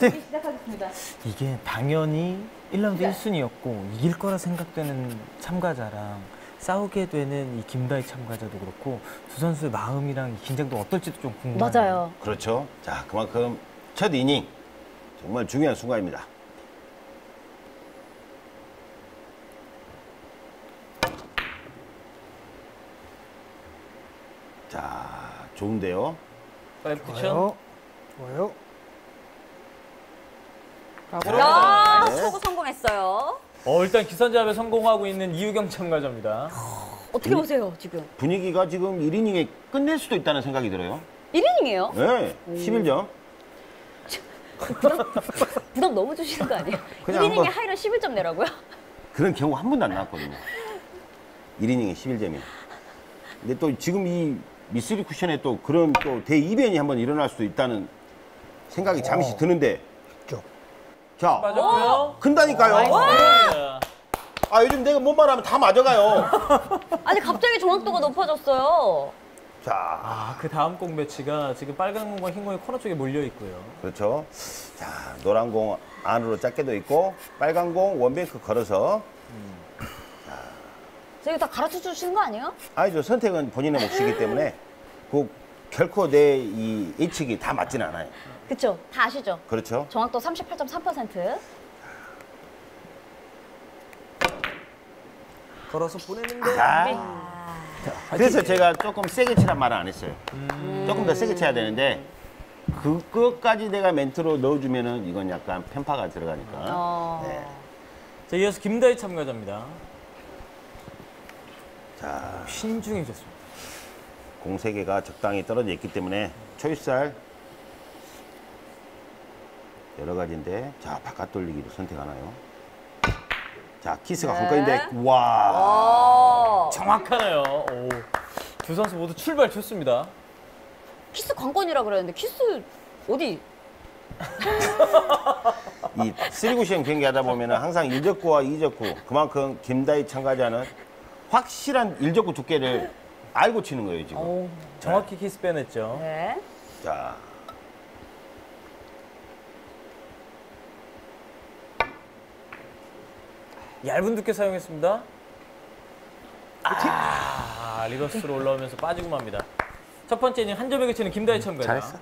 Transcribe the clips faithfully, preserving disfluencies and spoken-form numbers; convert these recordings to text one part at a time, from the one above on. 화이팅! 시작하겠습니다. 이게 당연히 일 라운드 네. 일 순위였고 이길 거라 생각되는 참가자랑 싸우게 되는 이 김다희 참가자도 그렇고 두 선수의 마음이랑 긴장도 어떨지도 좀 궁금해요. 맞아요. 그렇죠. 자, 그만큼 첫 이닝 정말 중요한 순간입니다. 자, 좋은데요. 파이브 쿠션. 좋아요. 야, 초구 성공했어요. 어, 일단 기선제압에 성공하고 있는 이우경 참가자입니다. 어떻게 보세요, 지금? 분위기가 지금 일 이닝에 끝낼 수도 있다는 생각이 들어요. 일 이닝이에요? 네, 오. 십일 점. 부담, 부담 너무 주시는 거 아니에요? 일 이닝에 하이런 십일 점 내라고요? 그런 경우 한 번도 안 나왔거든요. 일 이닝에 십일 점이에요. 근데 또 지금 이 미쓰리 쿠션에 또 그런 또 대이변이 한번 일어날 수도 있다는 생각이 잠시 드는데. 자, 맞았고요. 큰다니까요. 와! 아, 요즘 내가 뭔 말하면 다 맞아가요. 아니, 갑자기 정확도가 높아졌어요. 자, 아, 그 다음 공 배치가 지금 빨간 공과 흰 공이 코너 쪽에 몰려 있고요. 그렇죠. 자, 노란 공 안으로 작게도 있고 빨간 공 원뱅크 걸어서. 음. 자, 저기 다 가르쳐 주시는 거 아니에요? 아니죠. 선택은 본인의 몫이기 때문에 그 결코 내 이 예측이 다 맞진 않아요. 그렇죠. 다 아시죠? 그렇죠. 정확도 삼십팔 점 삼 퍼센트. 걸어서 보내는데. 아, 그래서 제가 조금 세게 치란 말은 안 했어요. 음. 조금 더 세게 쳐야 되는데 그것까지 내가 멘트로 넣어주면은 이건 약간 편파가 들어가니까. 어. 네. 자, 이어서 김다희 참가자입니다. 자, 신중해졌습니다. 공 세 개가 적당히 떨어져 있기 때문에 초이스할 여러 가지인데, 자, 바깥 돌리기를 선택하나요? 자, 키스가 네. 골까지인데, 와. 정확하네요. 오. 두 선수 모두 출발 좋습니다. 키스 관건이라 그랬는데, 키스 어디? 이 쓰리구 시험 경기 하다 보면 항상 일적구와 이적구, 그만큼 김다희 참가자는 확실한 일적구 두께를 알고 치는 거예요, 지금. 오. 정확히 네. 키스 빼냈죠. 네. 자. 얇은 두께 사용했습니다. 아, 리버스로 올라오면서 빠지고 맙니다. 첫 번째 이닝 한 점에 그치는 김다희 참가자. 잘했어.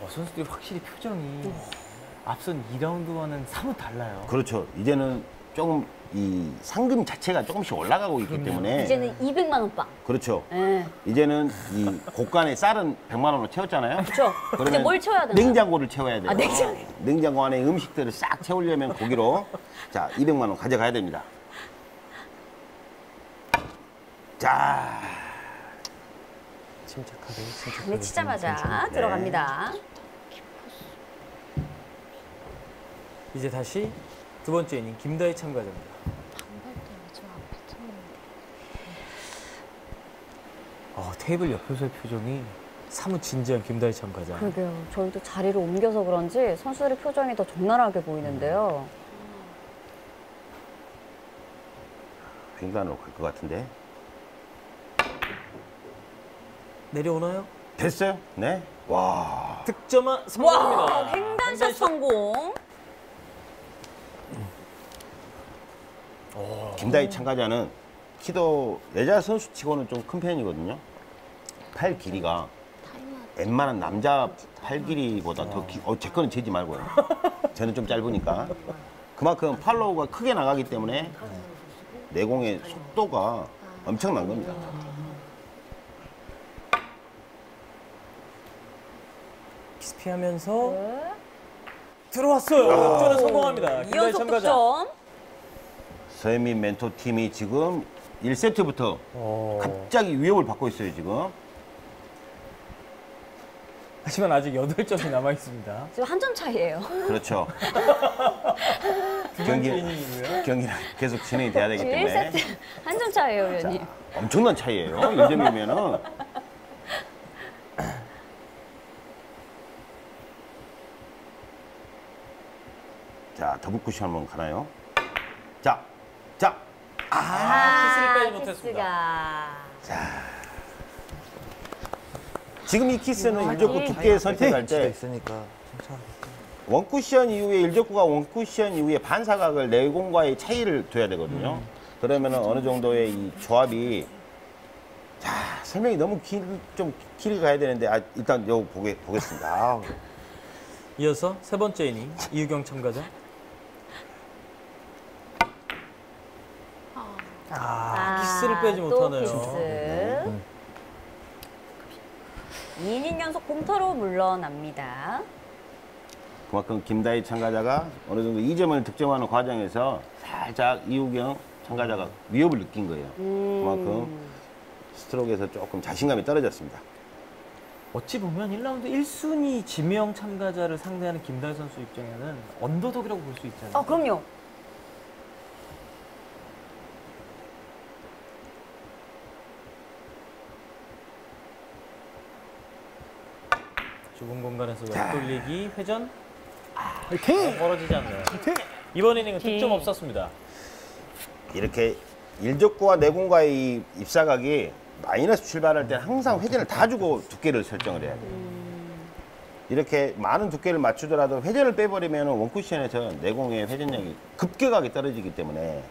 어, 선수들이 확실히 표정이 오. 앞선 이 라운드와는 사뭇 달라요. 그렇죠. 이제는 조금 이 상금 자체가 조금씩 올라가고 있기 때문에. 이제는 이백만 원 빵. 그렇죠. 네. 이제는 이 곳간에 쌀은 백만 원으로 채웠잖아요. 그렇죠. 이제 뭘 채워야 되나? 냉장고를 채워야 돼요. 아, 냉장고. 냉장고 안에 음식들을 싹 채우려면 고기로. 자, 이백만 원 가져가야 됩니다. 자. 침착하게, 침착하게. 네, 치자마자 침착하게. 들어갑니다. 이제 다시 두 번째 이닝 김다희 참가자입니다. 어, 테이블 옆에서의 표정이 사뭇 진지한 김다희 참가자. 그러게요. 저희 또 자리를 옮겨서 그런지 선수들의 표정이 더 적나라하게 보이는데요. 횡단으로 갈 것 같은데. 내려오나요? 됐어요. 네. 와. 득점한 성공입니다. 횡단샷 성공. 오. 김다희 참가자는 키도 여자 선수치고는 좀 큰 편이거든요. 팔 길이가 웬만한 남자 팔 길이보다 더 기... 어, 제 거는 재지 말고요. 저는 좀 짧으니까. 그만큼 팔로우가 크게 나가기 때문에 내공의 속도가 엄청난 겁니다. 키스피하면서 들어왔어요. 득점에 성공합니다. 김다희 참가자. 서현민 멘토 팀이 지금 일 세트부터 오. 갑자기 위협을 받고 있어요, 지금. 하지만 아직 여덟 점이 남아 있습니다. 지금 한 점 차이예요. 그렇죠. 경기는, 경기는 계속 진행이 돼야 되기 때문에. 일 세트 한 점 차이예요, 위원님. 엄청난 차이예요, 일 점이면은. 자, 더블 쿠션 한번 가나요? 자. 자, 아, 아 키스를 빼지 못했습니다. 자, 지금 이 키스는 일적구 두께 선택할 때 원쿠션 이후에 일적구가 원쿠션 이후에 반사각을 내공과의 차이를 둬야 되거든요. 음. 그러면 어느 정도의 이 조합이 자 설명이 너무 길, 좀 길이 가야 되는데 아, 일단 요거 보게, 보겠습니다. 아우. 이어서 세 번째 이닝 이우경 참가자. 아, 아 키스를 빼지 못하네요. 키스. 이 이닝 연속 공타로 물러납니다. 그만큼 김다희 참가자가 어느 정도 이 점을 득점하는 과정에서 살짝 이우경 참가자가 위협을 느낀 거예요. 음. 그만큼 스트로크에서 조금 자신감이 떨어졌습니다. 어찌 보면 일 라운드 일 순위 지명 참가자를 상대하는 김다희 선수 입장에는 언더독이라고 볼 수 있잖아요. 아, 그럼요. 좁은 공간에서 옆돌리기, 회전. 아, 이렇게 벌어지지 않네요. 이번 이닝은 득점 없었습니다. 이렇게 일적구와 내공과의 입사각이 마이너스 출발할 때는 항상 회전을 다 주고 두께를 설정을 해야 돼요. 이렇게 많은 두께를 맞추더라도 회전을 빼버리면 원쿠션에서 내공의 회전력이 급격하게 떨어지기 때문에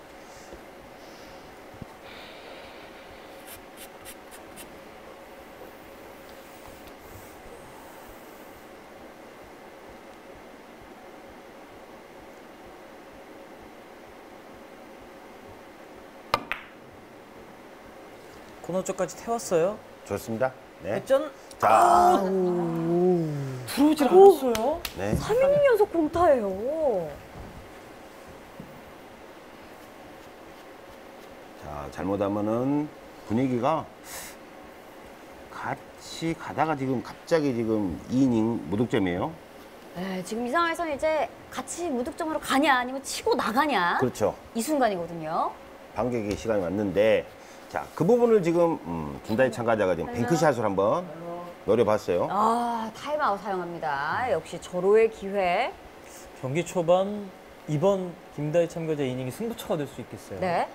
코너 쪽까지 태웠어요. 좋습니다. 네. 회전. 자. 들어오질 않았어요. 네. 삼 이닝 연속 공타예요. 자, 잘못하면은 분위기가 같이 가다가 지금 갑자기 지금 이 이닝 무득점이에요. 네, 지금 이 상황에서는 이제 같이 무득점으로 가냐 아니면 치고 나가냐. 그렇죠. 이 순간이거든요. 반격의 시간이 왔는데 자, 그 부분을 지금 음, 김다희 참가자가 지금 뱅크샷을 한번 노려봤어요. 아, 타임아웃 사용합니다. 역시 절호의 기회. 경기 초반 이번 김다희 참가자 이닝이 승부처가 될 수 있겠어요. 네.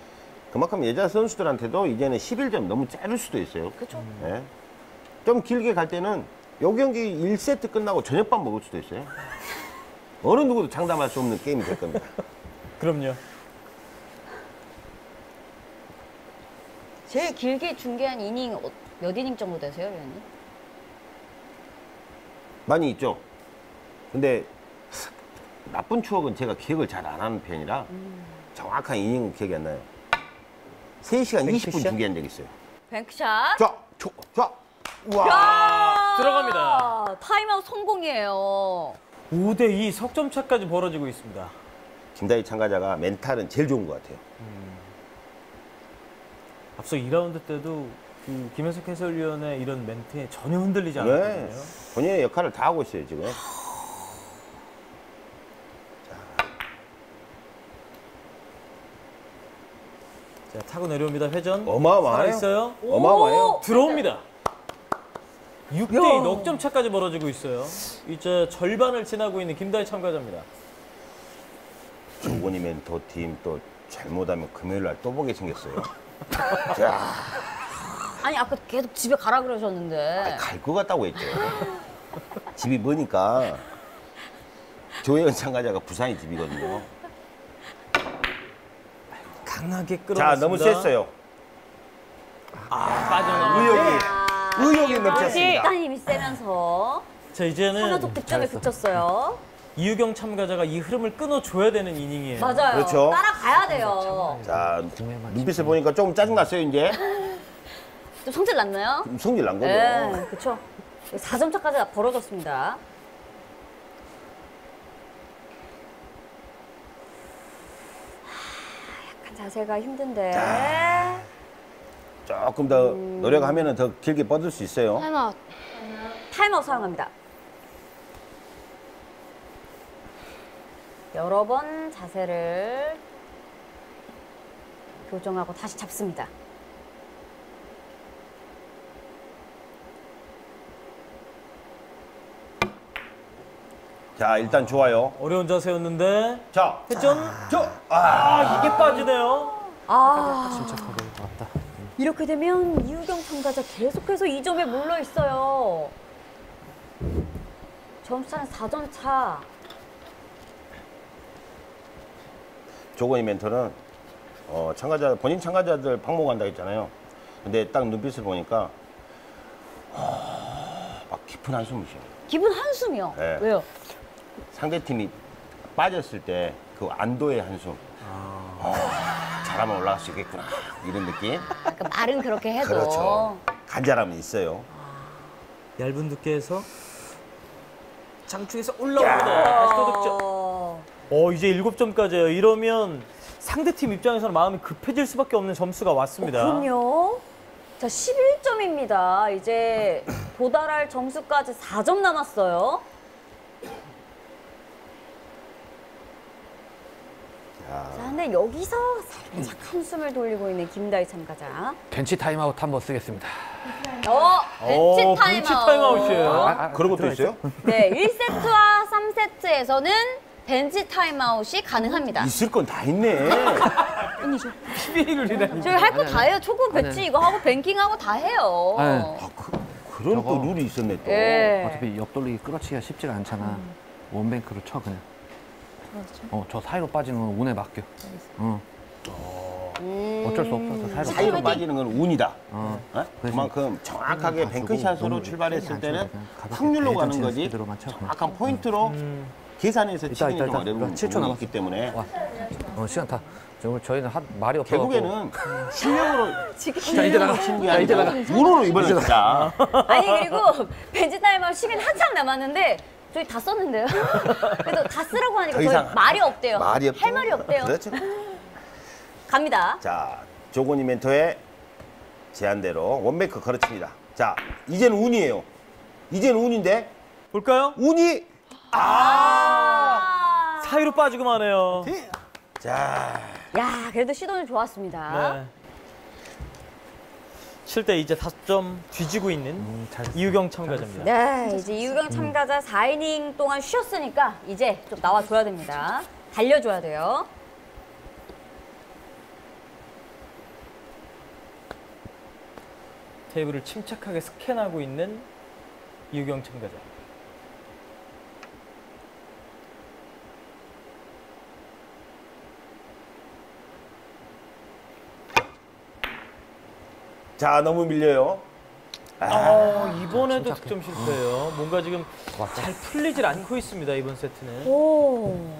그만큼 여자 선수들한테도 이제는 십일 점 너무 짧을 수도 있어요. 그렇죠. 음. 네. 좀 길게 갈 때는 요 경기 일 세트 끝나고 저녁밥 먹을 수도 있어요. 어느 누구도 장담할 수 없는 게임이 될 겁니다. 그럼요. 제일 길게 중계한 이닝 몇 이닝 정도 되세요, 위원님? 많이 있죠. 근데 나쁜 추억은 제가 기억을 잘 안 하는 편이라 음. 정확한 이닝은 기억이 안 나요. 세 시간 뱅크샷? 이십 분 중계한 적이 있어요. 뱅크샷. 자, 자, 자. 우와. 들어갑니다. 타임아웃 성공이에요. 오 대 이 석점차까지 벌어지고 있습니다. 김다희 참가자가 멘탈은 제일 좋은 것 같아요. 음. 앞서 이 라운드 때도 그 김현석 해설위원의 이런 멘트에 전혀 흔들리지 않았거든요. 네. 본인의 역할을 다 하고 있어요, 지금. 자. 자, 타고 내려옵니다. 회전. 어마어마해요. 있어요. 어마어마해요. 들어옵니다. 육 대 이 넉점 차까지 벌어지고 있어요. 이제 절반을 지나고 있는 김다희 참가자입니다. 조건휘 멘토 팀 또 잘못하면 금요일 날 또 보게 생겼어요. 자. 아니 아까 계속 집에 가라 그러셨는데 갈 것 같다고 했죠. 집이 뭐니까 조예은 참가자가 부산이 집이거든요. 강하게 끌어냈습니다. 자 너무 셌어요. 아 빠져나 의욕이 아, 의욕이 넘쳤습니다. 약간 힘이 세면서 자 이제는 하나도 득점에 그쳤어요. 이우경 참가자가 이 흐름을 끊어줘야 되는 이닝이에요. 맞아요. 그렇죠. 따라가야 돼요. 자, 눈빛을 보니까 조금 짜증났어요, 이제. 좀 성질 났나요? 성질 난 거죠. 네, 그렇죠. 사 점 차까지 벌어졌습니다. 약간 자세가 힘든데. 아, 조금 더 음... 노력하면 더 길게 뻗을 수 있어요. 타임아웃. 타임아웃 사용합니다. 여러 번 자세를 교정하고 다시 잡습니다. 자, 일단 좋아요. 어려운 자세였는데. 자, 회전. 자. 아, 아, 이게 빠지네요. 아, 침착하게 왔다. 이렇게 되면 이우경 참가자 계속해서 이 점에 물러 있어요. 점수차는 사 점 차. 조건이 멘토는 어, 참가자, 본인 참가자들 방목한다 했잖아요. 근데 딱 눈빛을 보니까 어, 막 깊은 한숨을 쉬어요. 깊은 한숨이요? 네. 왜요? 상대팀이 빠졌을 때 그 안도의 한숨. 아... 어, 잘하면 올라갈 수 있겠구나. 이런 느낌? 그러니까 말은 그렇게 해도. 그렇죠. 간절함이 있어요. 아... 얇은 두께에서 장충에서 올라오거나 다시 도둑죠. 어, 이제 일곱 점까지예요. 이러면 상대팀 입장에서는 마음이 급해질 수밖에 없는 점수가 왔습니다. 어, 그럼요. 자, 십일 점입니다. 이제 도달할 점수까지 사 점 남았어요. 자, 근데 여기서 살짝 한숨을 돌리고 있는 김다희 참가자. 벤치 타임아웃 한번 쓰겠습니다. 어, 벤치 타임아웃. 벤치 타임아웃이에요. 아, 아, 그런 것도 있어요? 네, 일 세트와 삼 세트에서는 벤치 타임아웃이 가능합니다. 있을 건 다 있네. 언니 저 피비를 이래. 저희 할 거 다 해요. 초구 배치 이거 하고 뱅킹하고 다 해요. 아니. 아, 그, 그런 저거, 또 룰이 있었네 또. 예. 어차피 옆 돌리기 끌어치기가 쉽지가 않잖아. 음. 원뱅크로 쳐 그냥. 그렇죠. 어, 저 사이로 빠지는 건 운에 맡겨. 응. 음... 어쩔 수 없어. 사이로, 사이로 빠지는 건 운이다. 어. 어? 그만큼 정확하게 뱅크샷으로 출발했을 때는 확률로 가는 거지. 정확한 음. 포인트로 음. 계산해서 이따, 치는 게 어려운 부분이 있기 때문에. 와. 어, 시간 다. 저희는 한 말이 없어. 결국에는 실력으로. 자, 이제 나가. 자, 이제 나가. 운으로 이번에 나가. 아니, 그리고 벤치 타임아웃 시간 한참 남았는데. 저희 다 썼는데요. 그래서 다 쓰라고 하니까 저희 말이 없대요. 말이 없대요. 할 말이 없대요. 그렇죠. 갑니다. 자, 조건휘 멘토의 제안대로 원뱅크 걸어칩니다. 자, 이제는 운이에요. 이제는 운인데. 볼까요? 운이. 아, 아 사이로 빠지고만 해요. 자. 야, 그래도 시도는 좋았습니다. 네. 칠 대 이제 다섯 점 뒤지고 있는 음, 이우경 참가자입니다. 네, 이제 이우경 참가자 음. 사 이닝 동안 쉬었으니까 이제 좀 나와줘야 됩니다. 달려줘야 돼요. 테이블을 침착하게 스캔하고 있는 이우경 참가자. 자, 너무 밀려요. 아, 아 이번에도 아, 득점 실패예요. 뭔가 지금 맞다. 잘 풀리질 않고 있습니다, 이번 세트는. 오.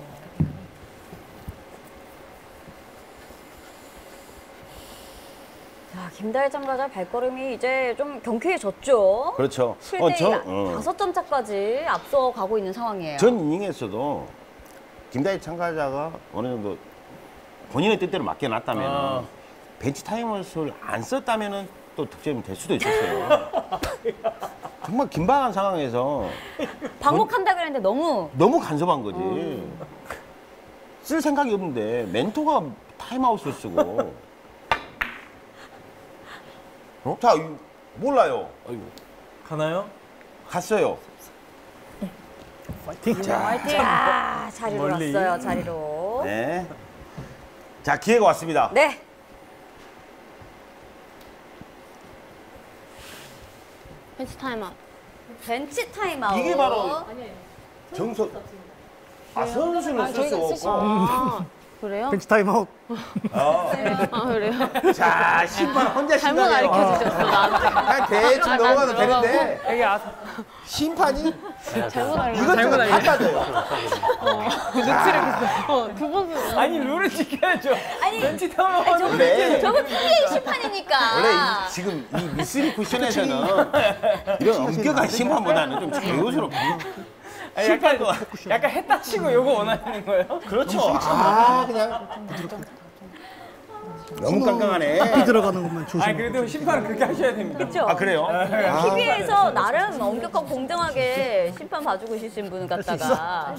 자, 김다희 참가자 발걸음이 이제 좀 경쾌해졌죠? 그렇죠. 칠 대 이, 어, 다섯 점 차까지 앞서가고 있는 상황이에요. 전 이닝에서도 김다희 참가자가 어느 정도 본인의 뜻대로 맡겨놨다면 아. 벤치 타임아웃을 안 썼다면 또 득점이 될 수도 있었어요. 정말 긴박한 상황에서 방목한다 그랬는데 너무 너무 간섭한 거지. 음. 쓸 생각이 없는데 멘토가 타임아웃을 쓰고. 어? 자, 몰라요. 아이고. 가나요? 갔어요. 화이팅! 자, 화이팅! 아, 자리로 멀리. 왔어요, 자리로. 네. 자, 기회가 왔습니다. 네. 벤치 타임아웃. 벤치 타임아웃. 이게 바로 정석. 아, 선수는 쓸 수 없고. 그래요? 벤치 타임아웃. 아, 그래요? 자, 심판 혼자 심판해요. 잘못 알려주셨어, 나한테. 대충 넘어가도 되는데. 여기 아, 심판이? 잘못 알려주셨어. 이것저것 다 따져요. 눈치를 보세요. 두 번. 아니, 룰을 지켜야죠. 아니, 벤치 타임아웃. 저건 피비에이 심판이니까. 원래 지금 이 미쓰리 쿠션에서는 이런 엄격한 심판보다는 좀 자유스럽게. 아니, 약간, 약간 했다 치고 요거 원하는 거예요? 그렇죠. 아, 그냥. 너무 깡깡하네. 들어가는 것만 조심. 아, 그래도 심판은 그렇게 하셔야 됩니다. 그렇죠. 아, 그래요? 피비에이에서 나름 엄격하고 공정하게 심판 봐주고 계신 분 같다가.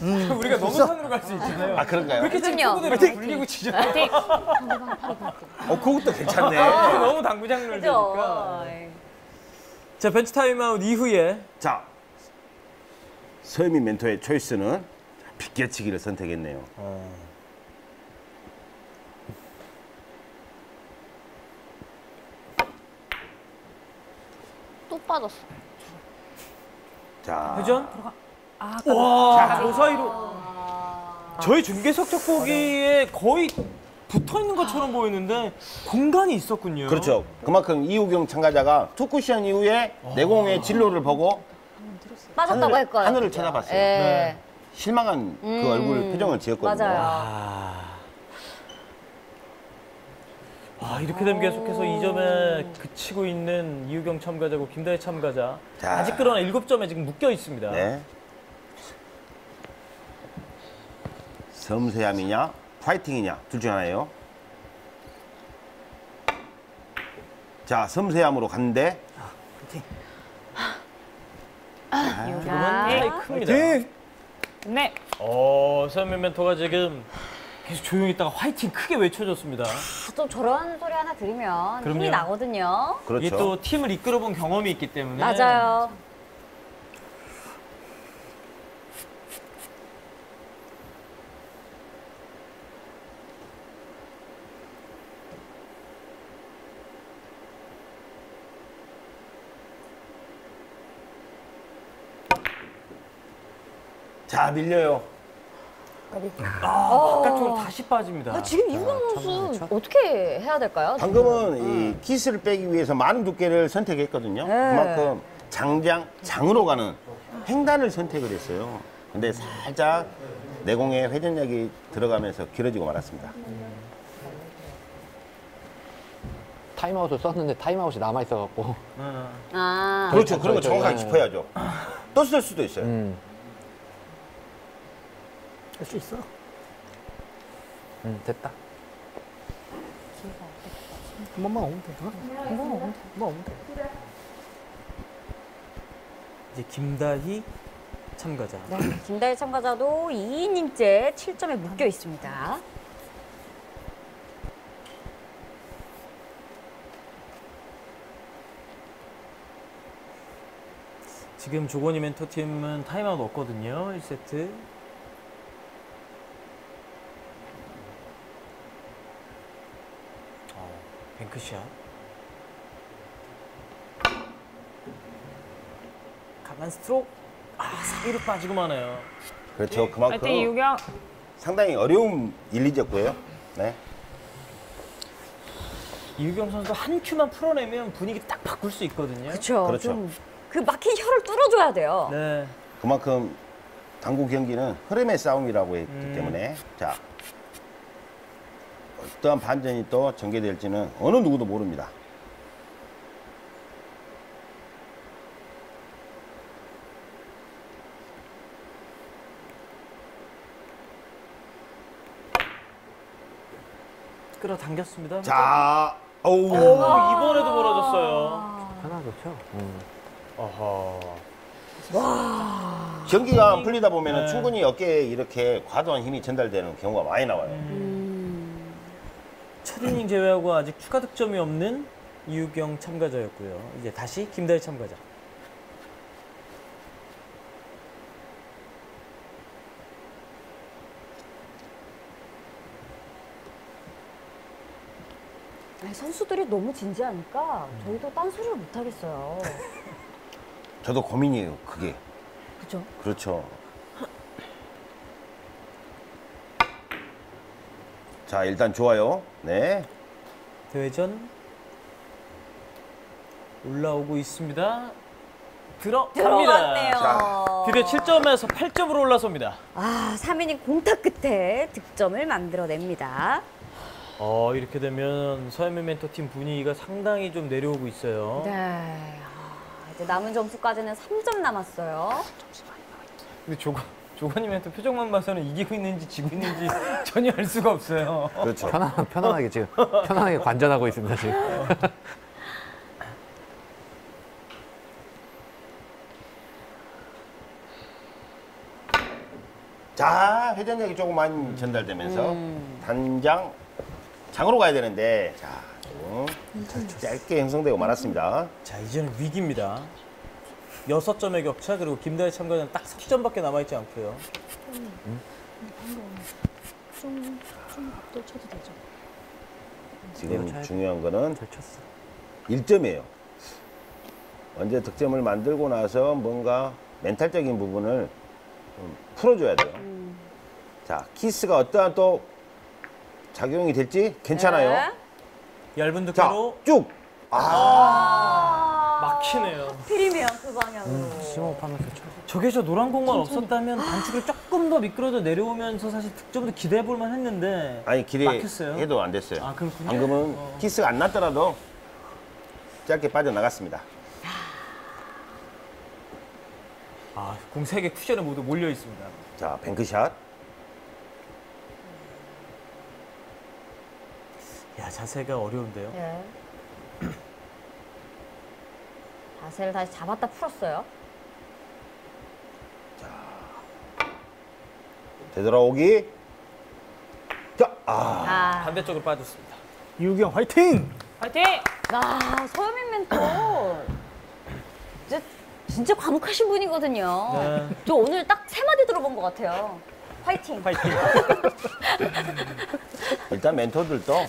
음. 우리가 너무 선으로 갈 수 있잖아요. 아, 그런가요? 왜 이렇게 친구들을 불리고 치잖아요. 어, 그것도 괜찮네. 아, 너무 당구장을 되니까. 자, 벤치 타임아웃 이후에. 자. 서현민 멘토의 초이스는 빗겨치기를 선택했네요. 어. 또 빠졌어. 자. 회전. 아, 와, 저 사이로. 아. 저희 중계석 젖보기에 거의 붙어 있는 것처럼 보이는데 공간이 있었군요. 그렇죠. 그만큼 이우경 참가자가 투쿠션 이후에 아. 내공의 진로를 보고 빠졌다고 할 거예요. 하늘을 찾아봤어요. 네. 실망한 그 음. 얼굴 표정을 지었거든요. 맞아요. 아. 아, 이렇게 되면 계속해서 이 점에 그치고 있는 이우경 참가자고 김다희 참가자. 자. 아직 그러나 일곱 점에 지금 묶여 있습니다. 네. 섬세함이냐, 파이팅이냐, 둘 중 하나예요. 자, 섬세함으로 갔는데. 아, 파이팅. 이건 차이 큽니다. 파이팅! 네. 어, 서현민 멘토가 지금 계속 조용히 있다가 화이팅 크게 외쳐줬습니다. 아, 또 저런 소리 하나 들으면 그럼요. 힘이 나거든요. 그렇죠. 이게 또 팀을 이끌어본 경험이 있기 때문에. 맞아요. 자, 밀려요. 아, 바깥쪽으로 다시 빠집니다. 아, 지금 이우경 선수 어떻게 해야 될까요? 방금은 음. 이 키스를 빼기 위해서 많은 두께를 선택했거든요. 네. 그만큼 장장, 장으로 가는 횡단을 선택을 했어요. 근데 살짝 내공에 회전력이 들어가면서 길어지고 말았습니다. 타임아웃을 썼는데 타임아웃이 남아있어갖고. 아. 그렇죠. 그런 거 정확하게 짚어야죠. 또 쓸 수도 있어요. 음. 할 수 있어? 응, 됐다. 한 번만 오면 돼. 한 번만 오면 돼. 한 번만 오면 돼. 이제 김다희 참가자. 네, 김다희 참가자도 이 이닝째 칠 점에 묶여 있습니다. 지금 조건휘 멘토팀은 타임아웃 없거든요, 일 세트. 뱅크샷. 강한 스트로크. 아, 사이로 빠지고 마네요. 그렇죠. 네. 그만큼 파이팅, 이우경. 상당히 어려운 일, 이 제고요. 네. 이우경 선수 한 큐만 풀어내면 분위기 딱 바꿀 수 있거든요. 그렇죠. 그렇죠. 그 막힌 혀를 뚫어줘야 돼요. 네. 그만큼 당구 경기는 흐름의 싸움이라고 했기 음. 때문에. 자. 어떠한 반전이 또 전개될지는 어느 누구도 모릅니다. 끌어당겼습니다. 자, 오우. 오, 이번에도 벌어졌어요. 편하게 쳐. 음. 어허. 와. 경기가 안 풀리다 보면 네. 충분히 어깨에 이렇게 과도한 힘이 전달되는 경우가 많이 나와요. 음. 첫 이닝 제외하고 아직 추가 득점이 없는 이우경 참가자였고요. 이제 다시 김다희 참가자. 아니, 선수들이 너무 진지하니까 음. 저희도 딴소리를 못하겠어요. 저도 고민이에요, 그게. 그렇죠? 그렇죠. 자, 일단 좋아요. 네. 대회전 올라오고 있습니다. 들어갑니다. 자, 드디어 칠 점에서 팔 점으로 올라섭니다. 아, 삼 이닝 공타 끝에 득점을 만들어냅니다. 어, 이렇게 되면 서현민 멘토팀 분위기가 상당히 좀 내려오고 있어요. 네. 아, 이제 남은 점수까지는 삼 점 남았어요. 근데 조금. 조건님한테 표정만 봐서는 이기고 있는지 지고 있는지 전혀 알 수가 없어요. 그렇죠. 편안, 편안하게 지금 편안하게 관전하고 있습니다 지금. 자, 회전력이 조금 많이 전달되면서 음. 단장 장으로 가야 되는데 자, 좀 짧게 형성되고 말았습니다. 자, 이제는 위기입니다. 여섯 점의 격차, 그리고 김다희 참가자는 딱 석 점밖에 남아있지 않고요. 음? 좀, 좀 더 쳐도 되죠. 지금 중요한 거는 일 점이에요. 언제 득점을 만들고 나서 뭔가 멘탈적인 부분을 풀어줘야 돼요. 음. 자, 키스가 어떠한 또 작용이 될지 괜찮아요. 네. 얇은 두께로 쭉. 아, 아 막히네요. 하필이면 그 방향으로. 음, 심호흡하면서 저게 저 노란 공만 없었다면 단축이 조금 더 미끄러져 내려오면서 사실 득점도 기대해볼만 했는데. 아니, 기대해도 안 됐어요. 아, 그렇군요. 방금은 어. 키스가 안 났더라도 짧게 빠져나갔습니다. 아, 공 세 개 쿠션에 모두 몰려 있습니다. 자, 뱅크샷. 야, 자세가 어려운데요. 예. 자세를 다시 잡았다 풀었어요. 자, 되돌아오기. 자, 아, 아. 반대쪽으로 빠졌습니다. 이우경 화이팅! 화이팅! 아, 서현민 멘토. 이제 진짜 과묵하신 분이거든요. 네. 저 오늘 딱 세 마디 들어본 것 같아요. 화이팅! 화이팅! 일단 멘토들도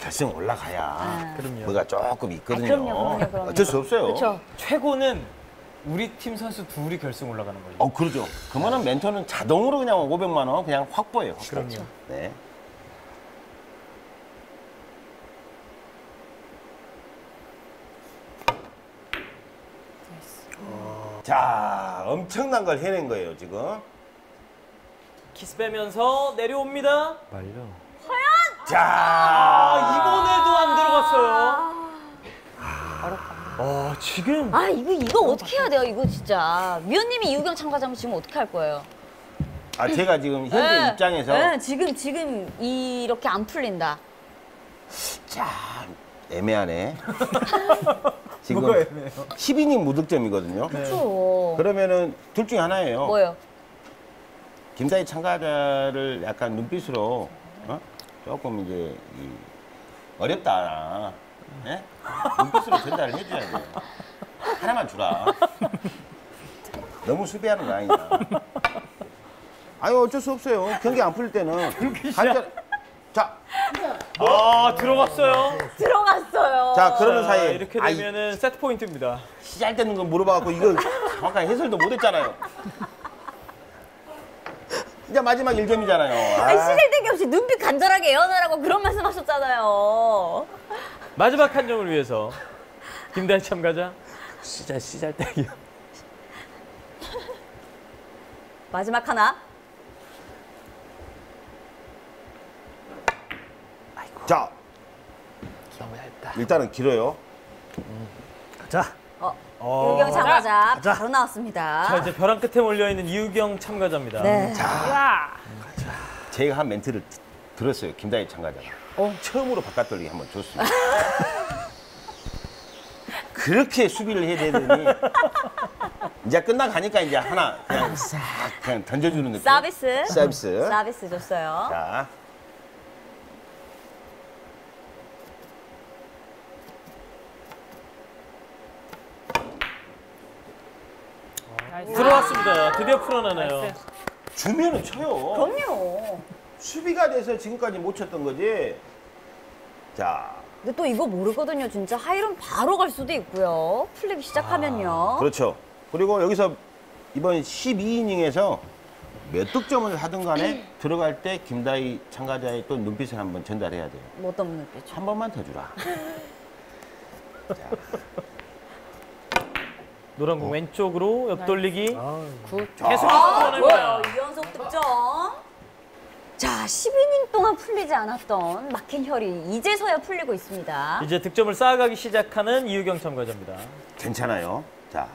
결승 올라가야 아, 그럼요. 우리가 조금 있거든요. 아, 그럼요, 그럼요, 그럼요. 어쩔 수 없어요. 그쵸? 최고는 우리 팀 선수 둘이 결승 올라가는 거죠. 어, 그러죠. 그러면 멘토는 자동으로 그냥 오백만 원 그냥 확보예요. 확보. 그럼요. 네. 자, 엄청난 걸 해낸 거예요, 지금. 키스 빼면서 내려옵니다. 말려. 허연! 자, 아 이번에도 안 들어갔어요. 아 어렵다. 아, 지금. 아, 이거, 이거 어떻게 해야 돼요, 이거 진짜. 위원님이 이우경 참가자면 지금 어떻게 할 거예요? 아, 제가 지금 현재 네. 입장에서. 네, 지금, 지금 이렇게 안 풀린다. 자, 애매하네. 지금 십이닝 무득점이거든요. 네. 그렇죠. 그러면은 둘 중에 하나예요. 뭐요? 김다희 참가자를 약간 눈빛으로 어? 조금 이제 이 어렵다. 네? 눈빛으로 전달을 해줘야 돼요. 하나만 주라. 너무 수비하는 거 아니냐. 아유, 어쩔 수 없어요. 경기 안 풀릴 때는. 한자... 자. 뭐? 아, 들어갔어요. 들어갔어요. 자, 그러는 사이에. 아, 이렇게 되면은 세트 포인트입니다. 시잘되는 건 물어봐갖고 이걸 정확하게 해설도 못했잖아요. 진짜 마지막 일 점이잖아요. 아, 시잘된 게 없이 눈빛 간절하게 예언하라고 그런 말씀하셨잖아요. 마지막 한 점을 위해서 김다희 참가자 시잘 시잘되기요. 마지막 하나. 자, 너무 얇다. 일단은 길어요. 음. 자, 어, 어. 이우경 참가자 가자. 바로 나왔습니다. 자, 이제 벼랑 끝에 몰려 있는 이우경 참가자입니다. 네. 자, 가자. 제가 한 멘트를 들었어요, 김다희 참가자가. 어. 처음으로 바깥 돌리기 한번 줬습니다. 그렇게 수비를 해야 되더니 이제 끝나가니까 이제 하나 그냥 싹 그냥 던져주는 느낌. 서비스. 서비스. 서비스 줬어요. 자. 들어왔습니다. 드디어 풀어나나요. 주면은 쳐요. 그럼요. 수비가 돼서 지금까지 못 쳤던 거지. 자. 근데 또 이거 모르거든요. 진짜 하이런 바로 갈 수도 있고요. 풀리기 시작하면요. 아, 그렇죠. 그리고 여기서 이번 십이 이닝에서 몇 득점을 하든 간에 들어갈 때 김다희 참가자의 또 눈빛을 한번 전달해야 돼요. 어떤 눈빛이요? 한 번만 더 주라. 자. 노란 공 어. 왼쪽으로 옆돌리기. 아유. 계속 아, 이연속 득점. 자, 십이 이닝 동안 풀리지 않았던 막힌 혈이 이제서야 풀리고 있습니다. 이제 득점을 쌓아가기 시작하는 이우경 참가자입니다. 괜찮아요. 자,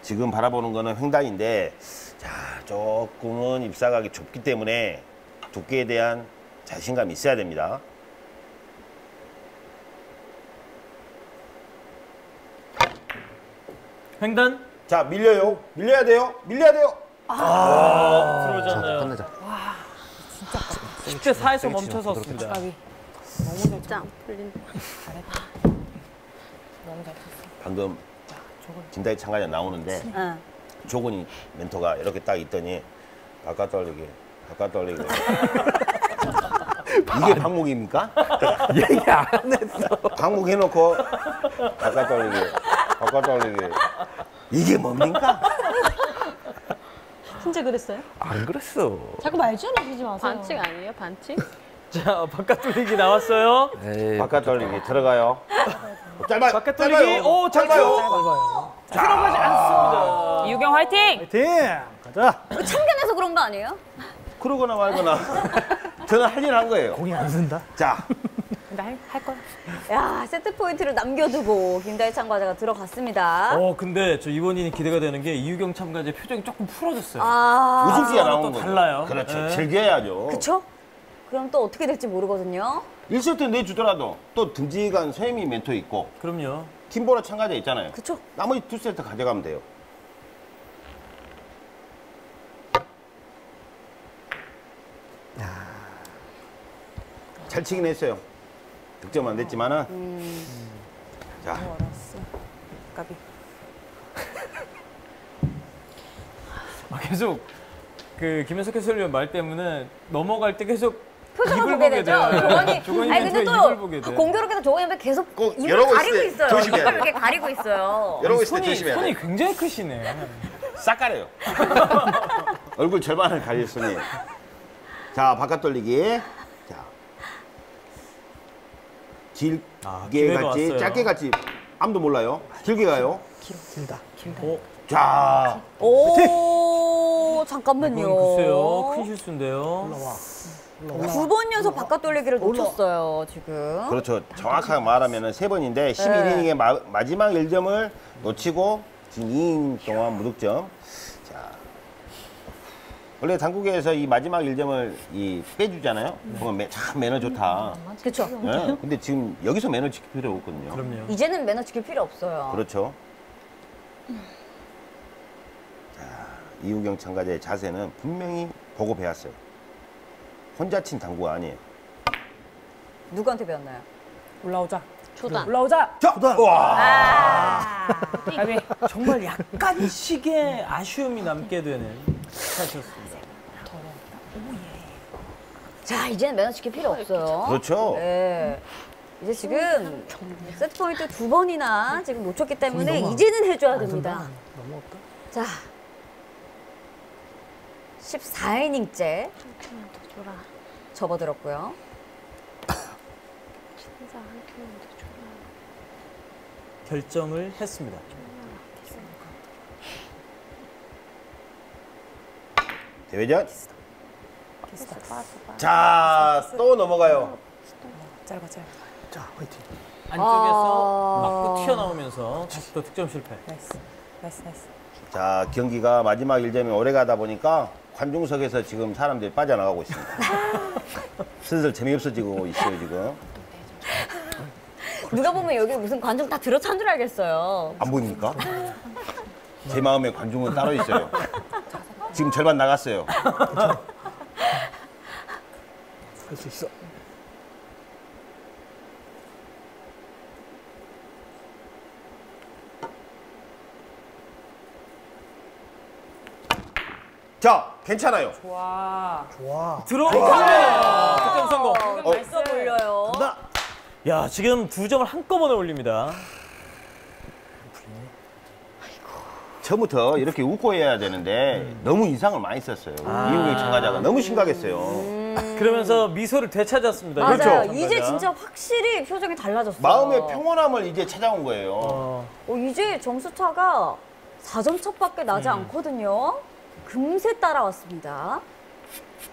지금 바라보는 거는 횡단인데, 자, 조금은 입사각이 좁기 때문에 두께에 대한 자신감이 있어야 됩니다. 횡단. 자, 밀려요. 밀려야 돼요. 밀려야 돼요. 아, 아 들어오잖아요. 끝내자. 와, 진짜 쉽게 사에서 멈춰서 습니다. 너무 진짜 안 풀린다. 잘했다. 너무 잘 쳤어. 방금 김다희 참가자 나오는데 응. 조건이 멘토가 이렇게 딱 있더니 바깥 돌리기, 바깥 돌리기. 이게 방목입니까? 얘기 안 했어. 방목 해놓고 바깥 돌리기, 바깥 돌리기. 이게 뭡니까? 진짜 그랬어요? 안 그랬어. 자꾸 말 좀 하시지 마세요. 반칙 아니에요? 반칙? 자, 바깥 돌리기 나왔어요. 에이, 바깥 돌리기 들어가요. 짧아요. 바깥 돌리기. 오, 짧아요. 짧아요. 들어가지 않습니다. 이우경 화이팅! 화이팅! 가자. 참견해서 그런 거 아니에요? 그러거나 말거나. 저는 할 일 한 거예요. 공이 안 쓴다. 자. 나 할 거야. 야, 세트 포인트를 남겨두고 김다희 참가자가 들어갔습니다. 어, 근데 저 이번이 기대가 되는 게 이우경 참가자 표정이 조금 풀어졌어요. 아, 웃음기가 나온 거 달라요. 그렇죠. 네. 즐겨야죠. 그렇죠. 그럼 또 어떻게 될지 모르거든요. 일 세트 내주더라도 또 듬직한 서현민 멘토 있고. 그럼요. 김보라 참가자 있잖아요. 그렇죠. 나머지 두 세트 가져가면 돼요. 아... 잘 치긴 했어요. 득점 안 됐지만은. 음. 자. 알았어. 까비. 아, 계속 그 김현석 해설위원 말 때문에 넘어갈 때 계속 표정을 입을 보게, 보게 되죠. 조건이. 조건이 아니 근데 또 공교롭게도 조건이 계속 입을 가리고 있어요. 조심해야 돼. 이렇게 가리고 있어요. 여러분 있을 때 조심해야 돼. 손이 굉장히 크시네. 싹 가려요. 얼굴 절반을 가릴 손이. 자, 바깥 돌리기. 자. 길게 아, 같이, 짧게 같이, 아무도 몰라요. 길게 가요. 길, 길다. 길다. 오. 자. 오, 오 잠깐만요. 글쎄요, 큰 실수인데요. 올라와. 올라와. 두 번 연속 바깥 돌리기를 놓쳤어요, 지금. 그렇죠. 정확하게 말하면 세 번인데, 십일 이닝의 네. 마지막 일 점을 놓치고, 지금 이 이닝 동안 무득점. 원래 당국에서 이 마지막 일 점을 이 빼주잖아요. 네. 그러면 참 매너 좋다. 음, 그렇죠. 네. 근데 지금 여기서 매너 지킬 필요 없거든요. 그럼요. 이제는 매너 지킬 필요 없어요. 그렇죠. 음. 자, 이우경 참가자의 자세는 분명히 보고 배웠어요. 혼자 친 당구가 아니에요. 누구한테 배웠나요? 올라오자. 초단. 올라오자. 초단. 와. 아니 정말 약간씩의 아쉬움이 남게 되는. 잘하셨습니다. 더럽다. 오예. 자, 이제는 매너 지킬 필요 없어요. 그렇죠. 네. 이제 지금 세트 포인트 두 번이나 지금 놓쳤기 때문에 이제는 해줘야 됩니다. 넘어갈까? 자, 십사 이닝째 접어들었고요. 진짜 한 큐만 더 줘라. 결정을 했습니다. 대회전. 자, 또 넘어가요. 짧아, 짧아. 자, 화이팅. 안쪽에서 아... 막고 튀어나오면서 다시 또 득점 실패. 나이스, 나이스, 나이스. 자, 경기가 마지막 일 점이 오래 가다 보니까 관중석에서 지금 사람들이 빠져나가고 있습니다. 슬슬 재미없어지고 있어요, 지금. 누가 보면 여기 무슨 관중 다 들어찬 줄 알겠어요. 안 보입니까? 제 마음에 관중은 따로 있어요. 지금 절반 나갔어요. 할 수 있어. 자, 괜찮아요. 좋아. 좋아. 들어오세요. 득점 성공. 어. 맛있어 보여요. 간다. 야, 지금 두 점을 한꺼번에 올립니다. 처음부터 이렇게 웃고 해야 되는데 음. 너무 인상을 많이 썼어요. 아. 이우경 참가자가 너무 심각했어요. 음. 그러면서 미소를 되찾았습니다. 맞아요. 그렇죠? 이제 진짜 확실히 표정이 달라졌어요. 마음의 평온함을 이제 찾아온 거예요. 어. 어, 이제 점수차가 사 점 차밖에 나지 음. 않거든요. 금세 따라왔습니다.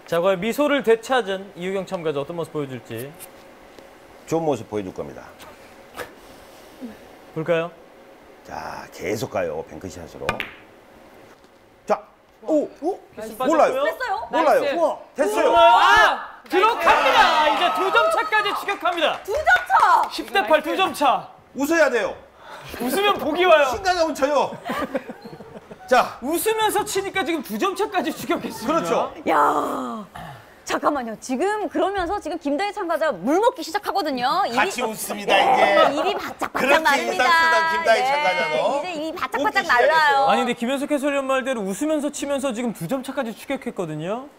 자, 과연 미소를 되찾은 이우경 참가자 어떤 모습 보여줄지. 좋은 모습 보여줄 겁니다. 볼까요? 자, 계속 가요. 뱅크샷으로. 자, 오, 오, 몰라요. 됐어요? 몰라요. 우와, 됐어요. 아, 들어갑니다. 이제 두 점 차까지 추격합니다. 두 점 차. 십 대 팔 두 점 차. 웃어야 돼요. 웃으면 복이 와요. 신나가면 쳐요. 자, 웃으면서 치니까 지금 두 점 차까지 추격했습니다. 그렇죠. 야, 잠깐만요. 지금 그러면서 지금 김다희 참가자 물 먹기 시작하거든요. 같이 입이, 웃습니다. 예. 이제 입이 바짝바짝 마릅니다. 김다희 참가자도 이제 입이 바짝바짝 날라요. 아니 근데 김현석 해설위원 말대로 웃으면서 치면서 지금 두 점 차까지 추격했거든요.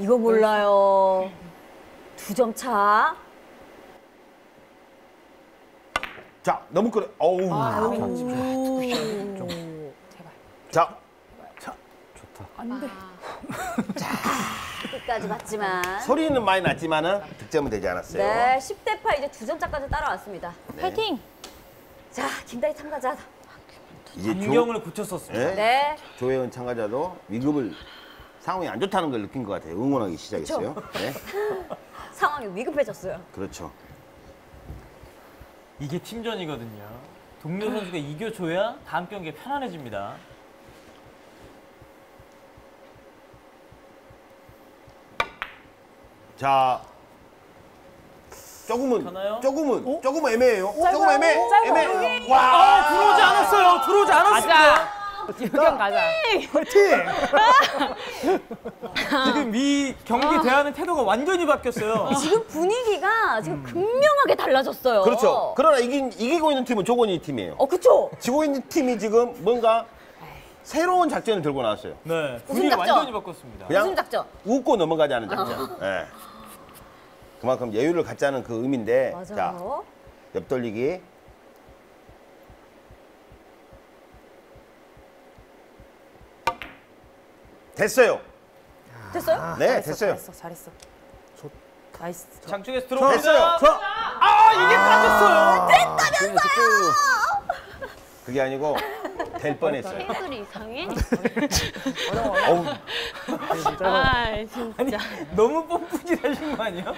이거 몰라요. 두 점 차. 자, 너무 끓여. 어우. 아유. 좀. 제발. 자. 자. 좋다. 안 돼. 자. 끝까지 봤지만. 소리는 많이 났지만은 득점은 되지 않았어요. 네, 십 대 파 이제 두 점 차까지 따라왔습니다. 네. 파이팅! 자, 김다희 참가자. 이제 안경을 고쳤었습니다. 네. 네. 조예은 참가자도 위급을 상황이 안 좋다는 걸 느낀 것 같아요. 응원하기 시작했어요. 네. 상황이 위급해졌어요. 그렇죠. 이게 팀전이거든요. 동료 선수가 이겨줘야 다음 경기에 편안해집니다. 자, 조금은 괜찮아요? 조금은 어? 조금 애매해요. 조금 애매. 애매. 와, 아, 들어오지 않았어요. 들어오지 않았습니다. 이우경 가자. 화이팅! 지금 이 경기 대하는 태도가 완전히 바뀌었어요. 지금 분위기가 지금 극명하게 달라졌어요. 그렇죠. 그러나 이긴, 이기고 있는 팀은 조건휘 팀이에요. 어, 그렇죠. 지고 있는 팀이 지금 뭔가 새로운 작전을 들고 나왔어요. 네. 분위기 완전히 바꿨습니다. 그냥 무슨 작전? 웃고 넘어가지 않은 작전. 어. 네. 그만큼 예유를 갖자는 그 의미인데. 맞아요. 자, 옆돌리기. 됐어요. 됐어요? 네, 잘했어, 됐어요. 잘했어, 잘했어. 나이스. 장충에서 들어옵니다. 됐어요. 아, 이게 빠졌어요. 됐다면서요. 그게 아니고 될 뻔했어요. 테이블이 이상해? 어려워. 어우. 아, 진짜. 아니, 너무 뻔뿌질 하신 거 아니에요?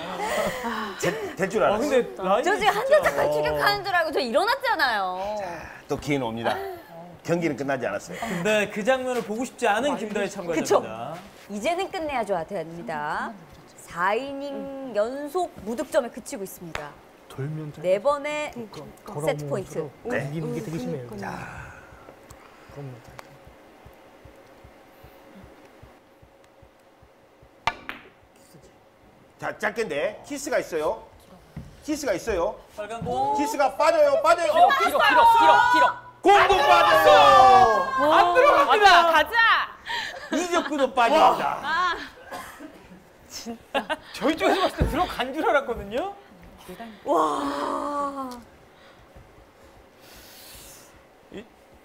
될 줄 알았어요. 어, 근데 라인이 저 지금 한 대짜리 추격하는 줄 알고 저 일어났잖아요. 자, 또 기회는 옵니다. 경기는 끝나지 않았어요. 네, 그 장면을 보고 싶지 않은 김다희 참가자입니다. 그쵸? 이제는 끝내야죠, 됩니다. 사 이닝 연속 무득점에 그치고 있습니다. 돌면 네 번의 세트 포인트. 네. 이기는 게 되게 심해요. 자, 자, 짧게인데 키스가 있어요. 키스가 있어요. 빨간 공. 키스가 빠져요, 빠져요. 어, 길어, 길어, 길어, 길어. 공도 빠졌어요! 안 들어갑니다! 가자! 이적구도 빠집니다. 아, 진짜. 저희 쪽에서 봤을 때 들어간 줄 알았거든요? 와.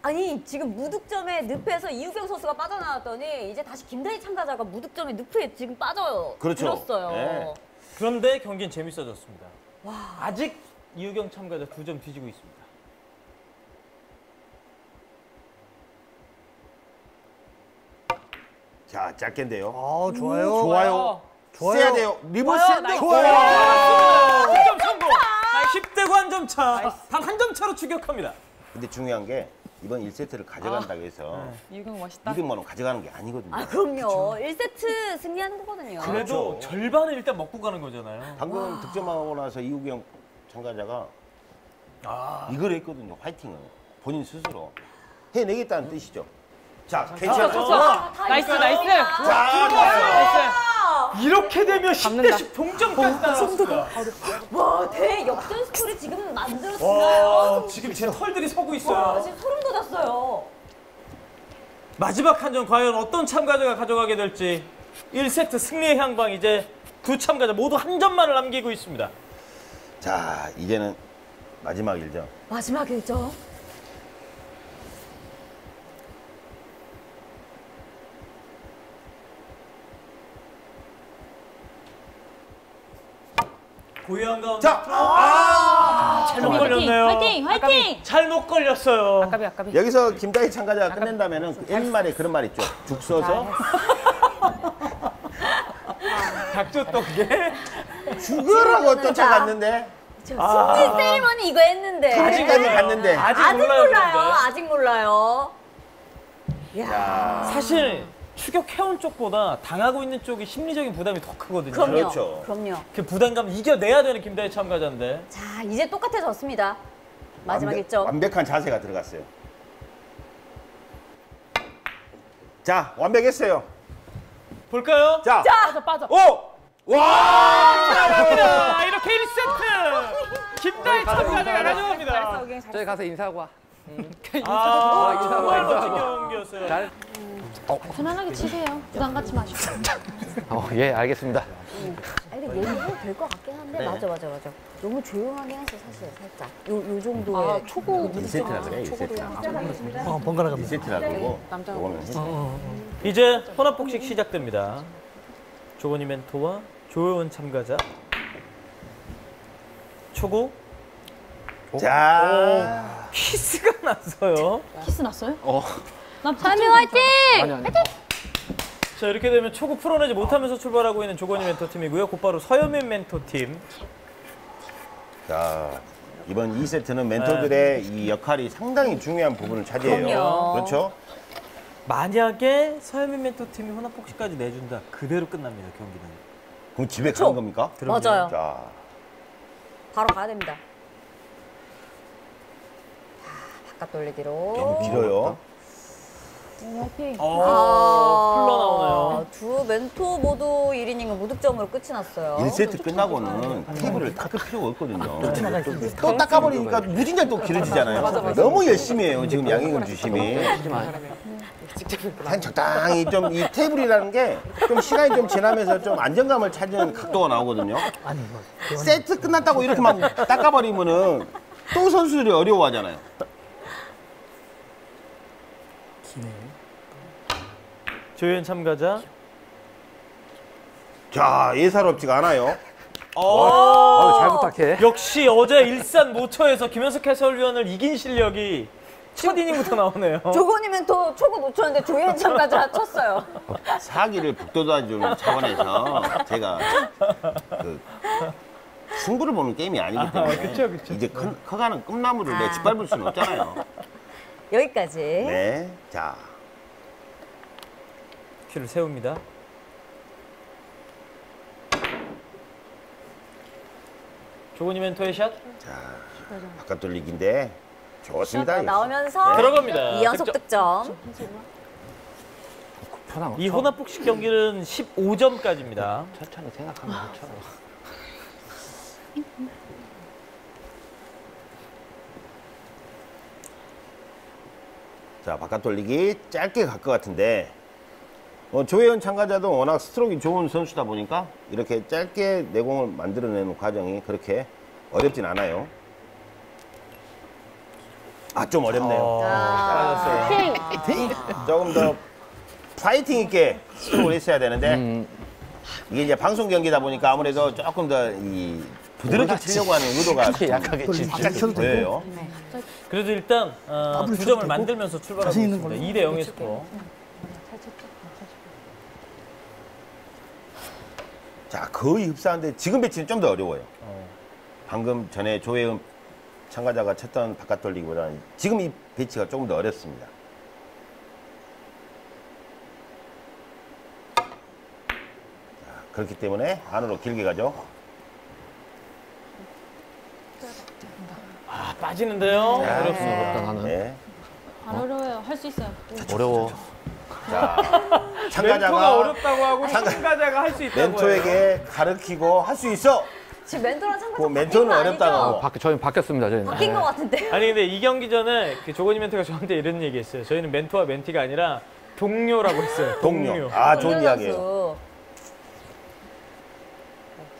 아니, 지금 무득점에 늪에서 이우경 선수가 빠져나왔더니 이제 다시 김다희 참가자가 무득점에 늪에 지금 빠져요. 그렇죠. 들었어요. 네. 그런데 경기는 재밌어졌습니다. 와. 아직 이우경 참가자 두 점 뒤지고 있습니다. 자, 짧게인데요. 아, 좋아요. 음, 좋아요. 좋아요. 써야 돼요. 리버스인데. 좋아요. 십 점 성공. 십 대 관점 차. 단 한 점 차로 추격합니다. 근데 중요한 게 이번 일 세트를 가져간다고 해서 이건 멋있다. 이백만 원 가져가는 게 아니거든요. 아, 그럼요. 그쵸? 일 세트 승리하는 거거든요. 그래도 그렇죠. 절반을 일단 먹고 가는 거잖아요. 방금 와. 득점하고 나서 이우경 참가자가 아. 이걸 했거든요. 화이팅을. 본인 스스로 해내겠다는 음. 뜻이죠. 자, 괜찮죠? 아, 나이스, 나이스. 자, 자, 나이스. 이렇게 되면 십 대 십 동점까지 따라왔습니다. 와, 대역전 스토리 지금 만들었어요. 지금 제 털들이 서고 있어요. 와, 지금 소름 돋았어요. 마지막 한 점 과연 어떤 참가자가 가져가게 될지. 일 세트 승리의 향방, 이제 두 참가자 모두 한 점만을 남기고 있습니다. 자, 이제는 마지막 일 점. 마지막 일 점. 고요한 가운데. 자, 아, 아 잘못 걸렸네요. 화이팅, 화이팅. 잘못 걸렸어요. 아까비, 아까비. 여기서 김다희 참가자가 아까비. 끝낸다면은 그 옛말에 그런 말 있죠. 죽 써서. 닭조떡에 죽으라고 쫓아갔는데. 승리 세리머니 이거 했는데. 아직까지 갔는데. 아직, 아직 몰라요. 몰라요. 아직 몰라요. 야. 사실. 추격해온 쪽보다 당하고 있는 쪽이 심리적인 부담이 더 크거든요. 그럼요. 그렇죠. 그럼요. 그 부담감 이겨내야 되는 김다희 참가자인데. 자, 이제 똑같아졌습니다. 마지막 일 점. 완벽한 자세가 들어갔어요. 자, 완벽했어요. 볼까요? 자, 자. 빠져, 빠져. 오! 와! 감사합니다. 이렇게 일 세트! 김다희 참가자가 가져갑니다. 저기 가서 인사하고 와. 음. 인사하고 와. 아, 인사하고 와. 인사하고 와. 어. 편안하게 치세요. 부담 갖지 마시고. 어, 예, 알겠습니다. 음. 근데 얘기해도 될 것 같긴 한데. 네. 맞아, 맞아, 맞아. 너무 조용하게 하세요, 사실, 살짝. 요, 요 정도의 아, 초고. 이 세트라 그래요, 이 세트라. 어, 번갈아 갑니다. 이 세트라 그러고. 남자분은 어, 어, 어. 이제 혼합복식 시작됩니다. 조건휘 멘토와 조예은 참가자. 초고. 오. 자, 오. 키스가 났어요. 키스 났어요? 어. 서현민 화이팅! 아니, 아니. 화이팅! 자, 이렇게 되면 초구 풀어내지 못하면서 출발하고 있는 조건휘 멘토팀이고요. 곧바로 서현민 멘토팀. 자, 이번 이 세트는 멘토들의 네. 이 역할이 상당히 중요한 부분을 차지해요. 그럼요. 그렇죠? 만약에 서현민 멘토팀이 혼합복식까지 내준다. 그대로 끝납니다, 경기는. 그럼 집에 그쵸? 가는 겁니까? 맞아요. 들어보세요. 자. 바로 가야 됩니다. 자, 바깥 돌리기로. 너무 길어요. 화이팅! 아, 흘러나오네요. 두 멘토 모두 일 이닝은 무득점으로 끝이 났어요. 일 세트 끝나고는 테이블을 닦을 필요가 없거든요. 또 닦아버리니까 무진장 또 길어지잖아요. 맞아, 맞아. 너무 열심히 해요, 지금 양희근 주심이. 한 적당히 좀 이 테이블이라는 게 좀 시간이 좀 지나면서 좀 안정감을 찾는 각도가 나오거든요. 세트 끝났다고 이렇게 막 닦아버리면은 또 선수들이 어려워하잖아요. 조예은 참가자. 자, 예사롭지가 않아요. 어, 잘 부탁해. 역시 어제 일산 모처에서 김현석 해설위원을 이긴 실력이 첫 이닝부터 나오네요. 조건휘 멘토 초구 놓쳤는데 조예은 참가자 쳤어요. 사기를 북돋아주는 차원에서 제가 그 승부를 보는 게임이 아니기 때문에 아, 그쵸, 그쵸. 이제 커, 커가는 꿈나무를 아. 내 짓밟을 수는 없잖아요. 여기까지. 네, 자. 를 세웁니다. 조건휘 멘토의 샷. 자, 바깥 돌리기인데 좋습니다. 나오면서 네. 들어갑니다. 이 연속 득점. 득점. 이 혼합복식 경기는 십오 점까지입니다. 천천히 생각하면 좋죠. 자, 바깥 돌리기 짧게 갈 것 같은데. 어, 조예은 참가자도 워낙 스트로크가 좋은 선수다 보니까 이렇게 짧게 내공을 만들어내는 과정이 그렇게 어렵진 않아요. 아, 좀 어렵네요. 아, 아, 파이팅! 조금 더 파이팅 있게 스트로크를 했어야 되는데 음. 이게 이제 방송 경기다 보니까 아무래도 조금 더 이 부드럽게 치려고 하는 의도가 약하게 치려고 보여요. 네. 그래도 일단 어, 두 점을 만들면서 출발하고 있습니다. 이 대 영의 스코어. 자, 거의 흡사한데 지금 배치는 좀 더 어려워요. 어. 방금 전에 조예은 참가자가 쳤던 바깥 돌리기보다는 지금 이 배치가 조금 더 어렵습니다. 자, 그렇기 때문에 안으로 길게 가죠. 아, 빠지는데요? 어렵습니다. 네. 네. 안 어려워요. 할 수 있어요. 어려워. 자, 참가자가 어렵다고 하고 참가자가 할 수 있다고 멘토에게 가르치고 할 수 있어. 지금 멘토랑 참가자 뭐, 멘토는 어렵다고. 아, 저희는 바뀌었습니다. 저희는. 바뀐 것 같은데. 아니 근데 이 경기 전에 그 조건휘 멘토가 저한테 이런 얘기했어요. 저희는 멘토와 멘티가 아니라 동료라고 했어요. 동료. 동료. 아, 좋은 이야기예요.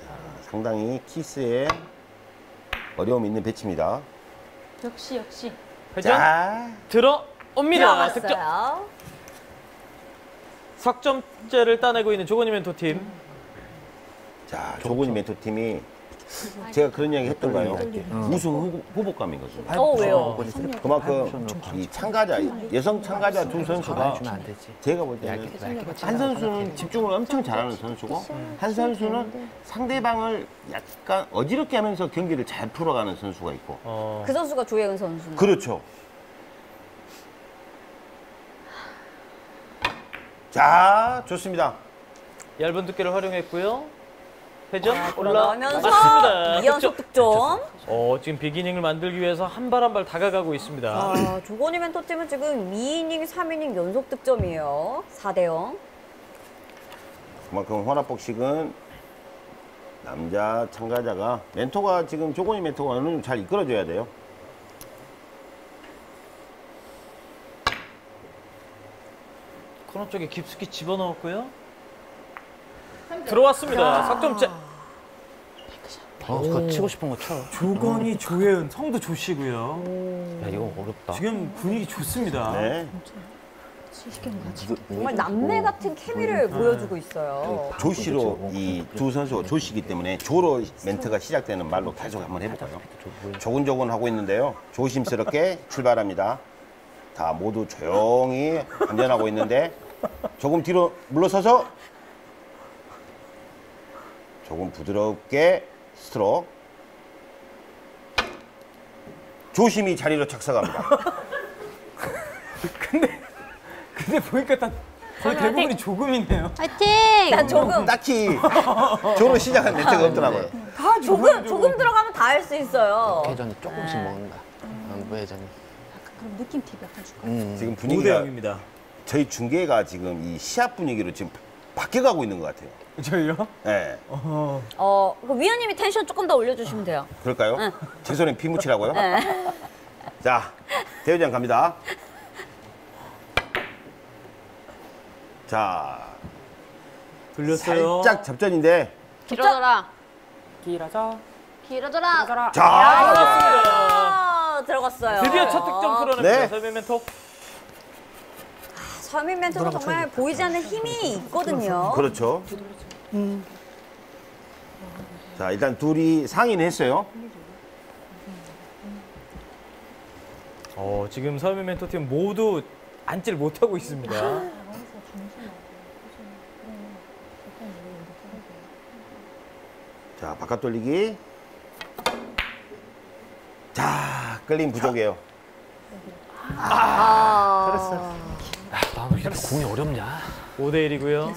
자, 상당히 키스에 어려움이 있는 배치입니다. 역시 역시. 회전 들어옵니다. 득점. 석점째를 따내고 있는 조건휘 멘토팀. 자, 조건휘 멘토팀이 제가 그런 이야기 했던가요? 우승 후보, 후보감인 거죠. 어, 왜요? 그만큼 이 참가자, 여성 참가자 두 선수가 제가 볼 때는 한 선수는 집중을 엄청 잘하는 선수고 한 선수는 상대방을 약간 어지럽게 하면서 경기를 잘 풀어가는 선수가 있고 어. 그 선수가 조예은 선수. 그렇죠. 자, 좋습니다. 얇은 두께를 활용했고요. 회전 올라왔습니다. 이 연속 득점. 어, 지금 빅이닝을 만들기 위해서 한 발 한 발 다가가고 있습니다. 아, 조건휘 멘토팀은 지금 이 이닝, 삼 이닝 연속 득점이에요. 사 대 영. 그만큼 혼합복식은 남자 참가자가 멘토가 지금 조건휘 멘토가 어느 정도 잘 이끌어줘야 돼요. 코너 쪽에 깊숙이 집어넣었고요. 들어왔습니다. 삭점째. 어, 그거 치고 싶은 거 쳐. 조건이 음. 조예은 성도 조시고요. 오. 야, 이거 어렵다. 지금 분위기 좋습니다. 네. 정말 남매 같은 케미를 네. 보여주고 있어요. 조씨로 이 두 선수 조씨이기 때문에 조로 멘트가 시작되는 말로 계속 한번 해볼까요? 조근조근 하고 있는데요. 조심스럽게 출발합니다. 다 모두 조용히 운전하고 있는데 조금 뒤로 물러서서 조금 부드럽게 스트로크. 조심히 자리로 착석합니다. 근데 근데 보니까 다 거의 대부분이 조금이네요. 파이팅! 난 조금. 딱히 조로 시작한 멘트가 없더라고요. 다 조금, 조금, 조금 들어가면 다 할 수 있어요. 회전이 조금씩 네. 먹는다. 회전이. 약간 그럼 느낌 팁 약간 줄까요? 음. 지금 분위기가 오대영입니다. 저희 중계가 지금 이 시합 분위기로 지금 바뀌어가고 있는 것 같아요. 저희요? 네. 어, 어 위원님이 텐션 조금 더 올려주시면 돼요. 그럴까요? 네. 제 손엔 피 묻히라고요? 네. 자, 대회장 갑니다. 자, 돌렸어요. 살짝 접전인데. 길어져라. 길어져. 길어져라. 길어져라. 자, 야, 들어갔습니다. 들어갔어요. 드디어 첫 득점 풀어냅니다. 서현민 멘토. 서현민 멘토도 정말 보이지 않는 힘이 있거든요. 그렇죠. 음. 자, 일단 둘이 상의는 했어요. 어, 지금 서현민 멘토 팀 모두 앉지를 못하고 있습니다. 자, 바깥 돌리기. 자, 끌림 부족해요. 아, 그랬어. 나 왜 이렇게 공이 어렵냐? 오 대 일이고요.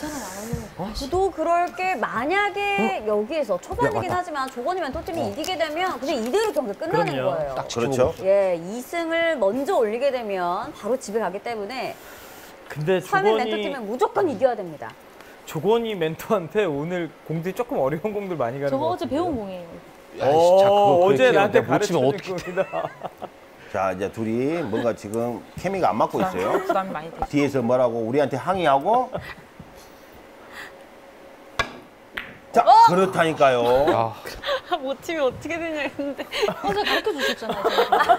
어? 저도 그럴 게 만약에 응? 여기에서 초반이긴 야, 하지만 조건휘 멘토팀이 어. 이기게 되면 그냥 이대로 경기 끝나는 그럼요. 거예요. 딱 그렇죠. 예, 이 승을 먼저 올리게 되면 바로 집에 가기 때문에 근데 조건휘 멘토팀은 무조건 이겨야 됩니다. 조건휘 멘토한테 오늘 공들이 조금 어려운 공들 많이 가는 거 저거 어제 배운 공이에요. 어, 어제 나한테 가르치면 어떻게 된다. 자, 이제 둘이 뭔가 지금 케미가 안 맞고 있어요. 부담이 많이 되죠. 뒤에서 뭐라고 우리한테 항의하고. 자, 어! 그렇다니까요. 못 치면 어떻게 되냐 했는데. 어제 가르쳐 주셨잖아요.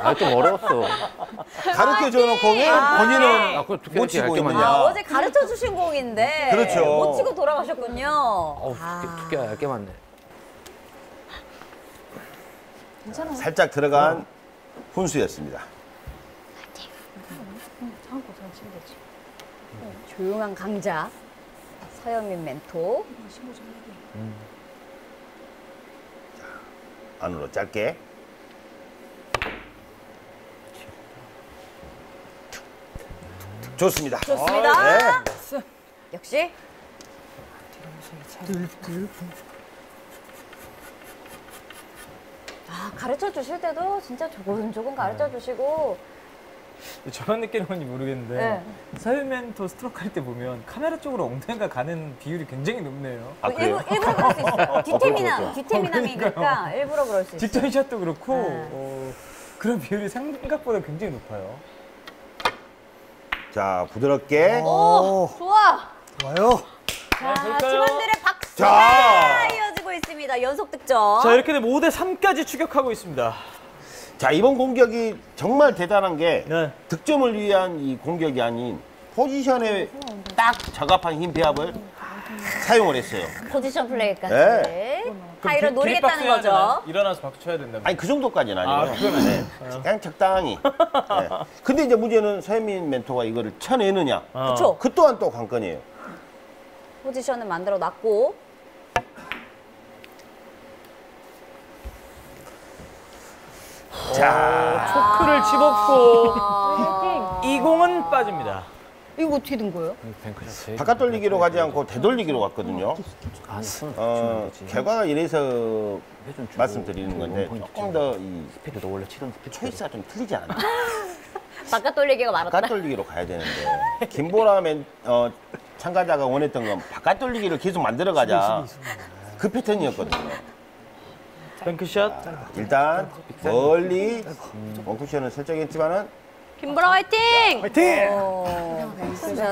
아, 좀 어려웠어. 가르쳐 주는 공은 본인은 아, 못 치고 있는 거냐. 아, 어제 가르쳐 주신 공인데. 그렇죠. 못 치고 돌아가셨군요. 어우, 아, 두께가 얇게 맞네. 괜찮아요. 살짝 들어간 어. 훈수였습니다. 조용한 강자, 서현민 멘토. 음. 자, 안으로 짧게. 좋습니다. 좋습니다. 아, 네. 역시. 아, 가르쳐 주실 때도 진짜 조금 조금 가르쳐 주시고. 저만 느끼는 건지 모르겠는데 네. 서현멘토 스트로크 할 때 보면 카메라 쪽으로 엉덩이가 가는 비율이 굉장히 높네요. 아, 일부러, 일부러 그럴 수 있어요. 뒷태미남, 뒷태미남이니까 어, 일부러 그럴 수 있어요. 직전샷도 그렇고 네. 어, 그런 비율이 생각보다 굉장히 높아요. 자, 부드럽게. 오, 좋아. 좋아요. 자, 팀원들의 박수가 이어지고 있습니다. 연속 득점. 자, 이렇게 되면 오 대 삼까지 추격하고 있습니다. 자, 이번 공격이 정말 대단한 게 네. 득점을 위한 이 공격이 아닌 포지션에 딱 적합한 힘 배합을 사용을 했어요. 포지션 플레이까지. 네. 타이로 노리겠다는 거죠. 일어나서 박수 쳐야 된다고. 아니, 그 정도까지는 아니고요. 아, 그러면 네. 그냥 적당히. 네. 근데 이제 문제는 서현민 멘토가 이거를 쳐내느냐. 아. 그쵸. 그 또한 또 관건이에요. 포지션을 만들어 놨고. 자, 초크를 집었고 아 이 공은 빠집니다. 이거 어떻게 된 거예요? 바깥 돌리기로 가지 않고 되돌리기로 갔거든요. 아, 어, 결과가 이래서 말씀드리는 건데 조금 더 이 스피드도 원래 치던 스피드 초이스가 좀 틀리지 않아요. 바깥 돌리기가 많았다. 바깥 돌리기로 가야 되는데 김보라 멘, 어, 참가자가 원했던 건 바깥 돌리기를 계속 만들어 가자. 그 패턴이었거든요. 뱅크샷. 아, 일단 멀리 원쿠션을 설정했지만은 김보라 화이팅! 화이팅! 오,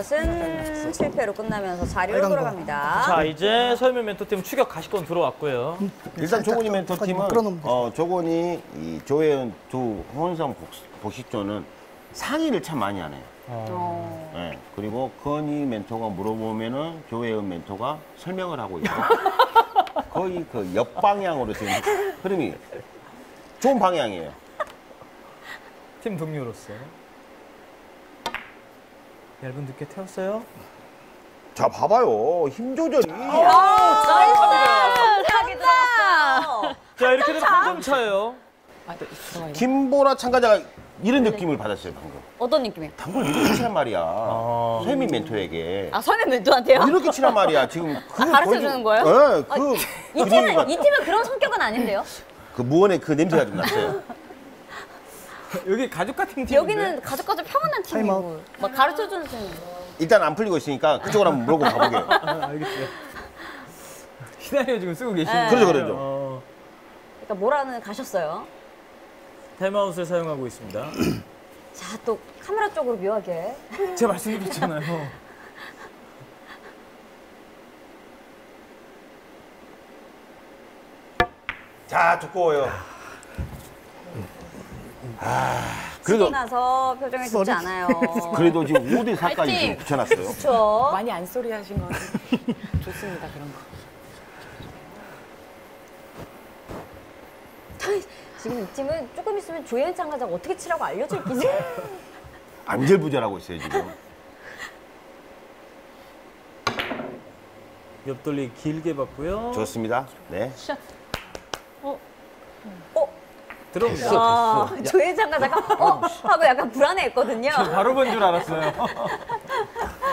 샷은 실패로 끝나면서 자리로 돌아갑니다. 자, 이제 서현민 멘토팀 추격 가시권 들어왔고요. 일단 조건휘 멘토팀은 어, 조건휘, 이 조예은 두 혼성 복식조는 상의를 참 많이 하네요. 어. 네, 그리고 건희 멘토가 물어보면은 조예은 멘토가 설명을 하고 있고 거의 그 옆방향으로 지금 흐름이 좋은 방향이에요. 팀 동료로서 얇은 두께 태웠어요. 자, 봐봐요. 힘 조절이. 아, 자, 이렇게 되면 한 점 차예요. 아, 김보라 참가자가 이런 네. 느낌을 받았어요, 방금. 어떤 느낌이에요? 방금 이렇게 치란 말이야. 아, 서현민 멘토에게. 아, 서현민 멘토한테요? 이렇게 치란 말이야. 지금. 그 아, 가르쳐주는 거예요? 네, 아, 그, 이, 그 팀은, 이 팀은 그런 성격은 아닌데요? 그 무언의 그 냄새가 좀 났어요. 여기 가족 같은 팀인데? 여기는 가족과 좀 평온한 팀이고 막 가르쳐주는 팀이고 일단 안 풀리고 있으니까 그쪽으로 한번 물어보고 가보게요. 아, 알겠어요. 시나리오 지금 쓰고 계시네요. 그렇죠, 그렇죠. 어. 그러니까 뭐라는 가셨어요. 헬마우스를 사용하고 있습니다. 자, 또 카메라 쪽으로 묘하게 제가 말씀드렸잖아요. 자, 두꺼워요. 아, 그래도 나서 표정이 좋지 않아요. 그래도 지금 오 대 사까지 붙여놨어요. 그렇죠. 많이 안 소리 하신 건 좋습니다, 그런 거. 지금 이 팀은 조금 있으면 조예은 참가자가 어떻게 치라고 알려줄 기세. 안절부절하고 있어요, 지금. 옆돌리 길게 봤고요. 좋습니다. 네. 샷. 어? 어? 들어옵니다. 됐어, 됐어. 아, 조예은 참가자가 어? 하고 약간 불안해했거든요. 바로 본 줄 알았어요.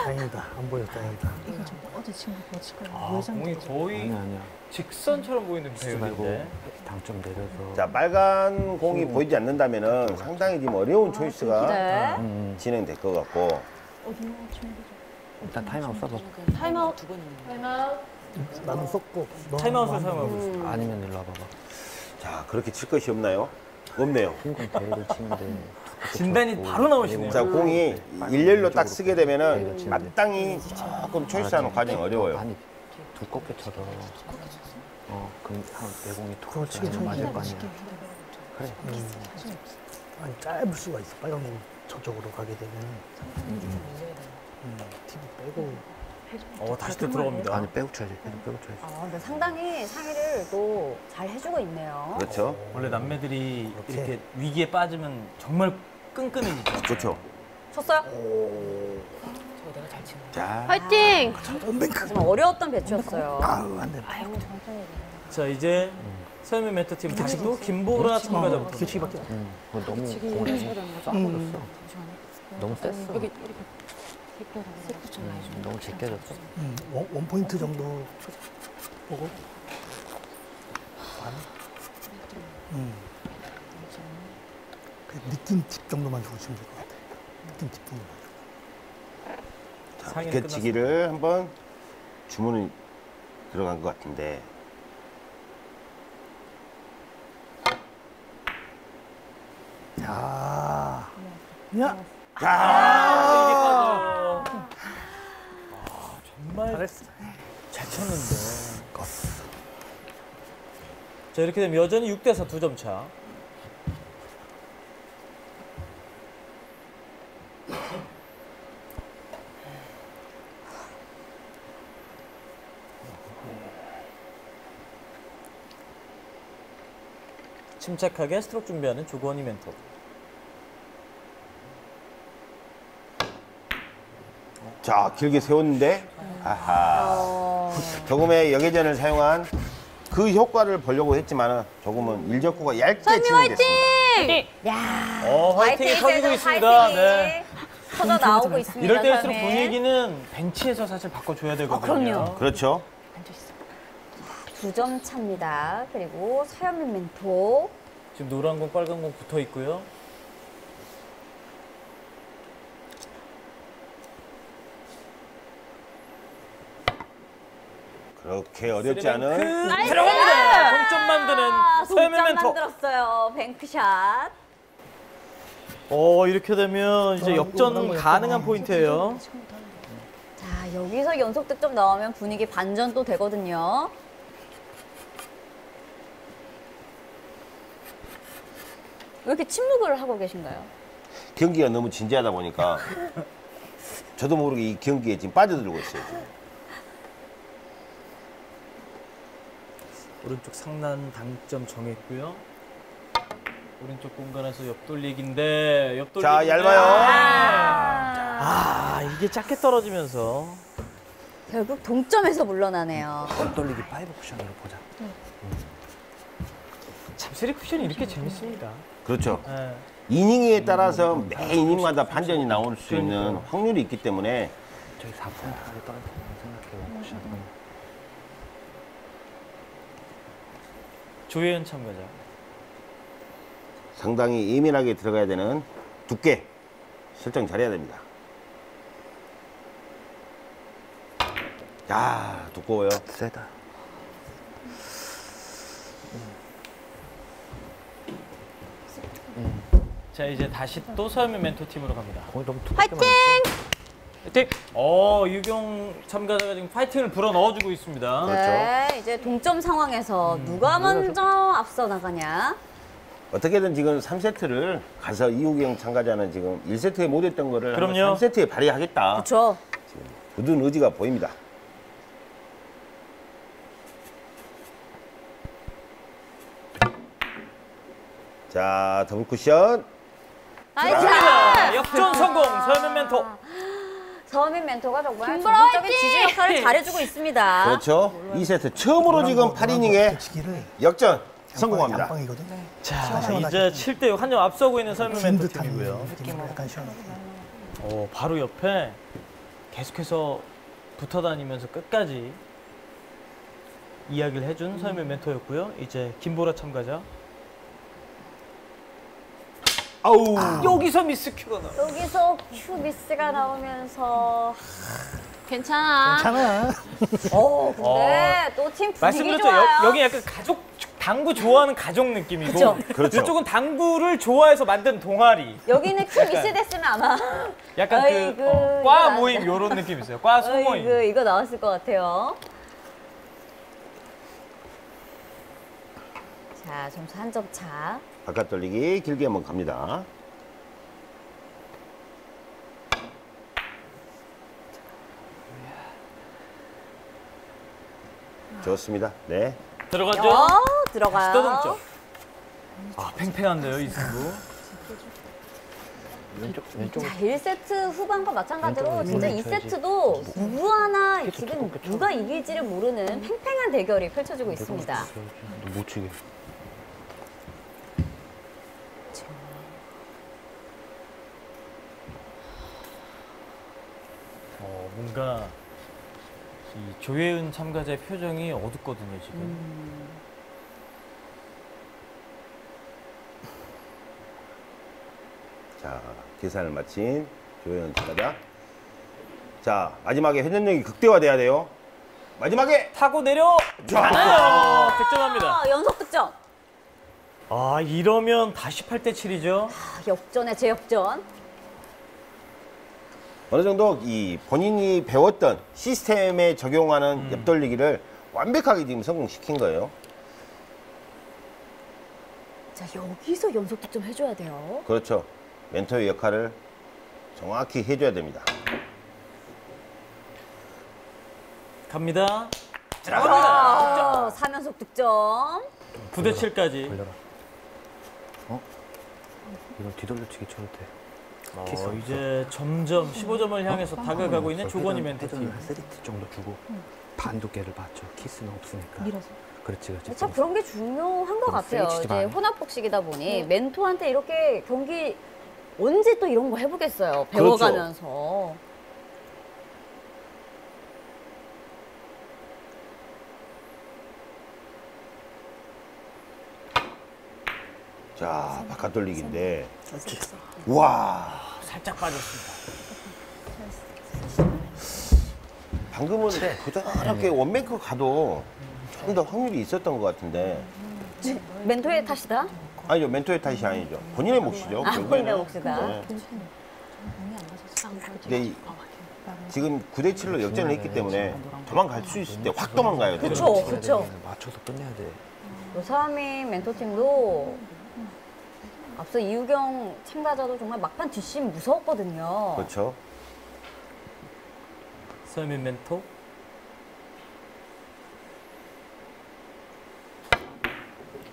다행이다. 안 보여, 다행이다. 이거 좀 어제 친구 거칠까요? 아, 공이 거의 아니야, 아니야. 직선처럼 보이는 배우인데. 당점 내려서. 자, 빨간 공이 음. 보이지 않는다면은 상당히 지금 어려운 아, 초이스가 네. 음, 진행될 것 같고. 어디나 일단 타임아웃 써봐. 타임아웃 두 번. 타임아웃. 나는 썼고. 타임아웃을 사용하고 음. 있어. 아니면 일로 와봐봐. 자, 그렇게 칠 것이 없나요? 없네요. 진단이 바로 나오시네요. 자, 공이 일렬로 딱 쓰게 되면은 음. 마땅히 조금 초이스하는 과정이 어려워요. 아니, 두껍게 쳐서. 어, 그럼 내공이 두껍게 쳐서 맞을 거 아니야. 그래. 음. 아니, 짧을 수가 있어. 빨간 공 저쪽으로 가게 되면은. 음. 음. 팁 빼고. 어, 다시 또 들어갑니다. 아니, 빼고 쳐야지. 빼고 쳐야지. 아, 근데 상당히 상의를 또 잘 해주고 있네요. 그렇죠. 오. 원래 남매들이 그렇지. 이렇게 위기에 빠지면 정말 끈끈해지죠. 그렇죠. 쳤어요? 오. 저거 내가 잘 치는 거야. 화이팅! 정말 어려웠던 배치였어요. 아유, 안 돼. 아유, 정말. 자, 이제 서현민 멘토팀 다시 또 김보라 참가자부터. 규칙밖에 없어. 너무 고래지. 음. 너무 셌어. 음, 너무 제껴졌어. 음, 원, 원 포인트 정도 보고. 음. 느낌 팁 정도만 주고 치면 될 것 같아. 느낌 팁 정도만 주고. 비켜치기를 한번 주문이 들어간 것 같은데. 야. 야. 야. 잘했어. 잘 쳤는데. 껐어. 자, 이렇게 되면 여전히 육 대 사 두 점 차. 침착하게 스트로크 준비하는 조건휘 멘토. 자, 길게 세웠는데 아하. 조금의 여계전을 사용한 그 효과를 보려고 했지만 조금은 일적구가 얇게 진행됐습니다. 화이팅! 야, 어, 화이팅이 터지고 있습니다. 네. 터져 나오고 있습니다. 이럴 때일수록 분위기는 벤치에서 사실 바꿔줘야 되거든요. 어, 그럼요. 그렇죠. 두 점 차입니다. 그리고 서현민 멘토. 지금 노란 공, 빨간 공 붙어 있고요. 그렇게 어렵지 않은 들어갑니다. 공 점 만드는 서현민 멘토. 만들었어요. 뱅크샷. 어, 이렇게 되면 이제 역전 가능한 포인트예요. 자, 여기서 연속 득점 나오면 분위기 반전 또 되거든요. 왜 이렇게 침묵을 하고 계신가요? 경기가 너무 진지하다 보니까 저도 모르게 이 경기에 지금 빠져들고 있어요. 지금. 오른쪽 상단 당점 정했고요. 오른쪽 공간에서 옆돌리기인데 옆돌리기. 자, 얇아요. 아, 아 이게 작게 떨어지면서 결국 동점에서 물러나네요. 옆돌리기 파이브 쿠션으로 보자. 응. 음. 참 쓰리 쿠션이 이렇게 재밌습니다. 그렇죠. 네. 이닝에 따라서 음, 매 이닝마다 반전이 나올 수 그러니까. 있는 확률이 있기 때문에 저기 사 퍼센트 떨어진다고 생각해요. 쿠션. 음. 조예은 참가자. 상당히 예민하게 들어가야 되는 두께 설정 잘해야 됩니다. 야, 두꺼워요. 세다. 음. 자, 이제 다시 또 서현민 멘토팀으로 갑니다. 거의 너무 화이팅! 파이팅! 어, 이우경 참가자가 지금 파이팅을 불어 넣어주고 있습니다. 네, 그렇죠? 이제 동점 상황에서 음, 누가 먼저 앞서 나가냐. 어떻게든 지금 삼 세트를 가서 이우경 참가자는 지금 일 세트에 못했던 거를 삼 세트에 발휘하겠다. 그렇죠. 지금 굳은 의지가 보입니다. 자, 더블 쿠션. 아이차! 역전 성공, 서현민 멘토. 서현민 멘토가 정말 전문적인 지지 역할을 잘해주고 있습니다. 그렇죠. 이 세트 처음으로 지금 팔 이닝에 역전 성공합니다. 양빵이거든? 네. 자, 이제 칠 대 육 한 점 앞서고 있는 서현민 멘토 팀이고요. 오, 바로 옆에 계속해서 붙어다니면서 끝까지 이야기를 해준 음. 서현민 멘토였고요. 이제 김보라 참가자. 아우. 여기서 미스 큐가 나와. 여기서 큐 미스가 나오면서 괜찮아. 괜찮아. 어, 근데 또 팀 분위기 좋아요. 여, 여기 약간 가족 당구 좋아하는 가족 느낌이고, 그렇죠. 그렇죠. 이쪽은 당구를 좋아해서 만든 동아리. 여기는 큐 미스 됐으면 아마 약간 어이그, 그 어, 과 모임 이런 느낌 있어요. 과 소모임. 그 이거 나왔을 것 같아요. 자, 점수 한 점 차. 바깥 돌리기 길게 한번 갑니다. 좋습니다. 네. 들어가죠. 어, 들어가요. 떠동점. 아, 팽팽한데요, 이 승부. 자, 일 세트 후반과 마찬가지로 진짜 이 세트도 누구 하나 지금 누가 이길지를 모르는 팽팽한 대결이 펼쳐지고 있습니다. 못 치게. 어, 뭔가 이 조예은 참가자의 표정이 어둡거든요, 지금. 음. 자, 계산을 마친 조예은 참가자. 자, 마지막에 회전력이 극대화돼야 돼요. 마지막에 타고 내려! 가나요! 득점합니다. 아, 연속 득점! 아, 이러면 다시 팔 대 칠이죠. 아, 역전에 재역전. 어느 정도 이 본인이 배웠던 시스템에 적용하는 음. 옆돌리기를 완벽하게 지금 성공시킨 거예요. 자, 여기서 연속 득점 해줘야 돼요. 그렇죠. 멘토의 역할을 정확히 해줘야 됩니다. 갑니다. 들어갑니다. 사 연속 득점. 구 대 칠까지. 걸려라. 어? 이걸 뒤돌려치기 쳐도 돼. 어, 이제 점점 십오 점을 향해서 어? 다가가고 있는 조건휘 멘토팀. 삼 세트 정도 주고 응. 반 두께를 봤죠. 키스는 없으니까. 밀어서. 그렇지, 그렇지. 참 그런 게 중요한 것 같아요. 이제 혼합복식이다 보니 응. 멘토한테 이렇게 경기 언제 또 이런 거 해보겠어요. 배워가면서. 그렇죠. 자, 바깥 돌리기인데. 와, 살짝 빠졌습니다. 방금은 부드럽게 원뱅크 가도 좀 더 확률이 있었던 것 같은데. 멘토의 탓이다? 아니죠, 멘토의 탓이 아니죠. 본인의 몫이죠. 아, 본인의 몫이다. 네. 근데 지금 구 대 칠로 역전을 했기 때문에 도망갈 수 있을 때 확 도망가야 돼요. 그렇죠, 그렇죠. 맞춰서 끝내야 돼. 서현민 멘토팀도 앞서 이우경 참가자도 정말 막판 뒷심 무서웠거든요. 그렇죠. 서현민 멘토.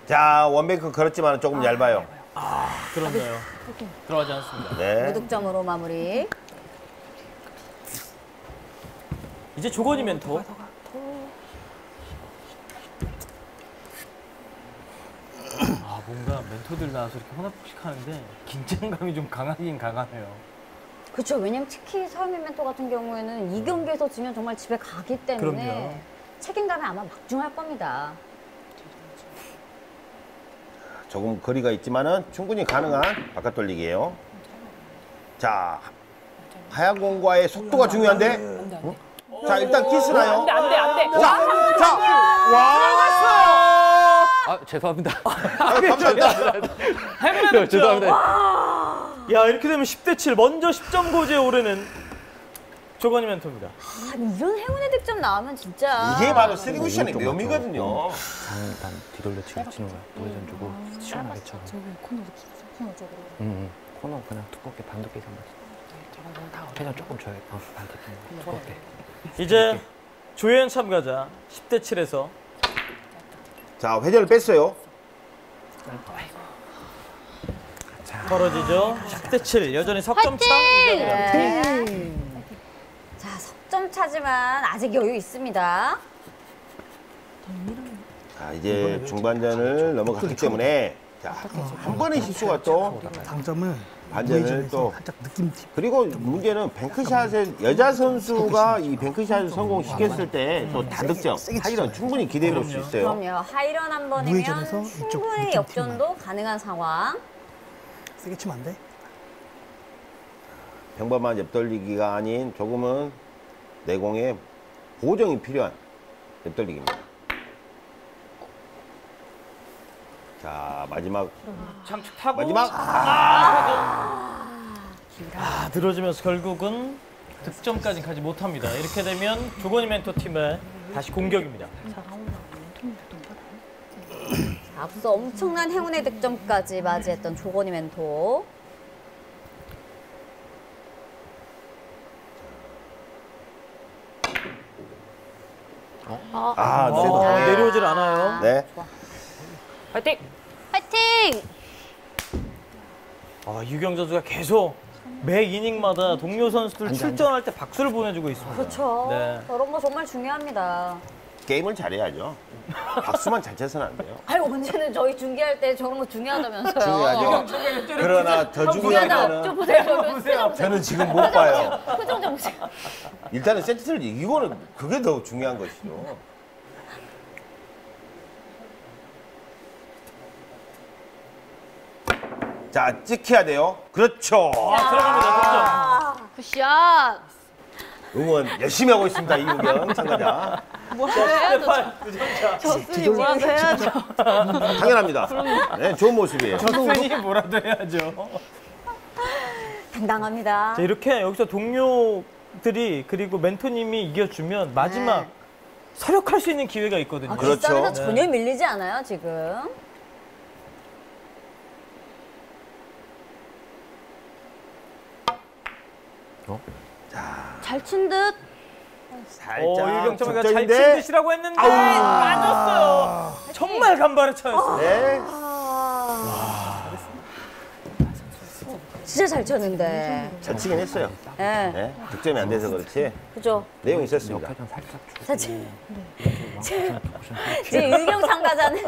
자, 원뱅크 걸었지만 조금 아, 얇아요. 아, 그렇네요. 들어가지 않습니다. 네. 무득점으로 마무리. 이제 조건휘 멘토. 아, 뭔가 멘토들 나와서 이렇게 혼합식 하는데 긴장감이 좀 강하긴 강하네요. 그렇죠. 왜냐면 특히 서현민 멘토 같은 경우에는 음. 이 경기에서 지면 정말 집에 가기 때문에 그럼요. 책임감이 아마 막중할 겁니다. 조금 거리가 있지만은 충분히 가능한 바깥 돌리기예요. 자, 하얀 공과의 속도가 중요한데. 응? 자, 일단 키스나요. 안돼 안돼 안돼. 자, 자, 와. 아, 죄송합니다. 아, 감사합니다. 햄맨 죄송합니다. 야, 이렇게 되면 십 대 칠 먼저 십 점 고지에 오르는 조건휘 멘토입니다. 아, 이런 행운의 득점 나오면 진짜 이게 바로 쓰리쿠션의 묘미거든요. 단 뒤돌려치기 치는 거야. 우회전 주고 시원하게 쳐서 코너로 기울여서 코너 쪽으로. 응, 코너 그냥 두껍게 반두께 삼아. 최대한 조금 줘야겠다. 두껍게. 이제 조예은 참가자 십 대 칠에서 자, 회전을 뺐어요. 벌어지죠. 십 대 칠 여전히 석점차. 자, 석점 차지만 아직 여유 있습니다. 자, 이제 중반전을 넘어갔기 때문에 자, 한 번의 실수가 또 당점을 반전을 또 그리고 문제는 뱅크샷에 여자 선수가 이 뱅크샷을 성공시켰을 때 또 다득점 하이런 충분히 기대해 볼 수 있어요. 그럼요. 하이런 한 번이면 충분히 역전도 가능한 상황. 세게 치면 안 돼? 평범한 옆돌리기가 아닌 조금은 내공에 보정이 필요한 옆돌리기입니다. 자, 마지막 장축 타고 마지막 아, 아 늘어지면서 결국은 득점까지 가지 못합니다. 이렇게 되면 조건휘 멘토 팀의 다시 공격입니다. 자, 앞서 엄청난 행운의 득점까지 맞이했던 조건휘 멘토. 어? 아, 아, 아, 아 내려오질 않아요. 네. 좋아. 화이팅! 화이팅! 아, 유경 선수가 계속 매 이닝마다 동료 선수들 아니, 출전할 아니. 때 박수를 보내주고 있습니다. 그렇죠. 네. 저런 거 정말 중요합니다. 게임을 잘해야죠. 박수만 잘 쳐서는 안 돼요. 아니, 언제는 저희 중계할 때 저런 거 중요하다면서요. 중요하죠. 그러나 더 중요한 거는 좀 보세요. 저는 지금 못 봐요. 표정 좀 보세요. 일단은 세트를 이기고는 그게 더 중요한 것이죠. 자, 찍혀야 돼요. 그렇죠. 아, 들어갑니다. 득점. 굿샷. 응원 열심히 하고 있습니다. 이우경 참가자. 뭐 해야죠. 저승이 뭐라도 해야죠. 당연합니다. 네, 좋은 모습이에요. 저승이 뭐라도 해야죠. 당당합니다. 자, 이렇게 여기서 동료들이 그리고 멘토님이 이겨주면 마지막 네. 서력할 수 있는 기회가 있거든요. 아, 그렇죠. 네. 전혀 밀리지 않아요, 지금. 어? 잘 친 듯. 살짝 잘 친 듯이라고 했는데 맞았어요. 정말 간발의 차였어요. 네. 진짜 잘 쳤는데. 잘 치긴 했어요. 네. 네. 득점이 안 돼서 그렇지. 그죠. 내용이 있었습니다. 사실 지금 유경 참가자는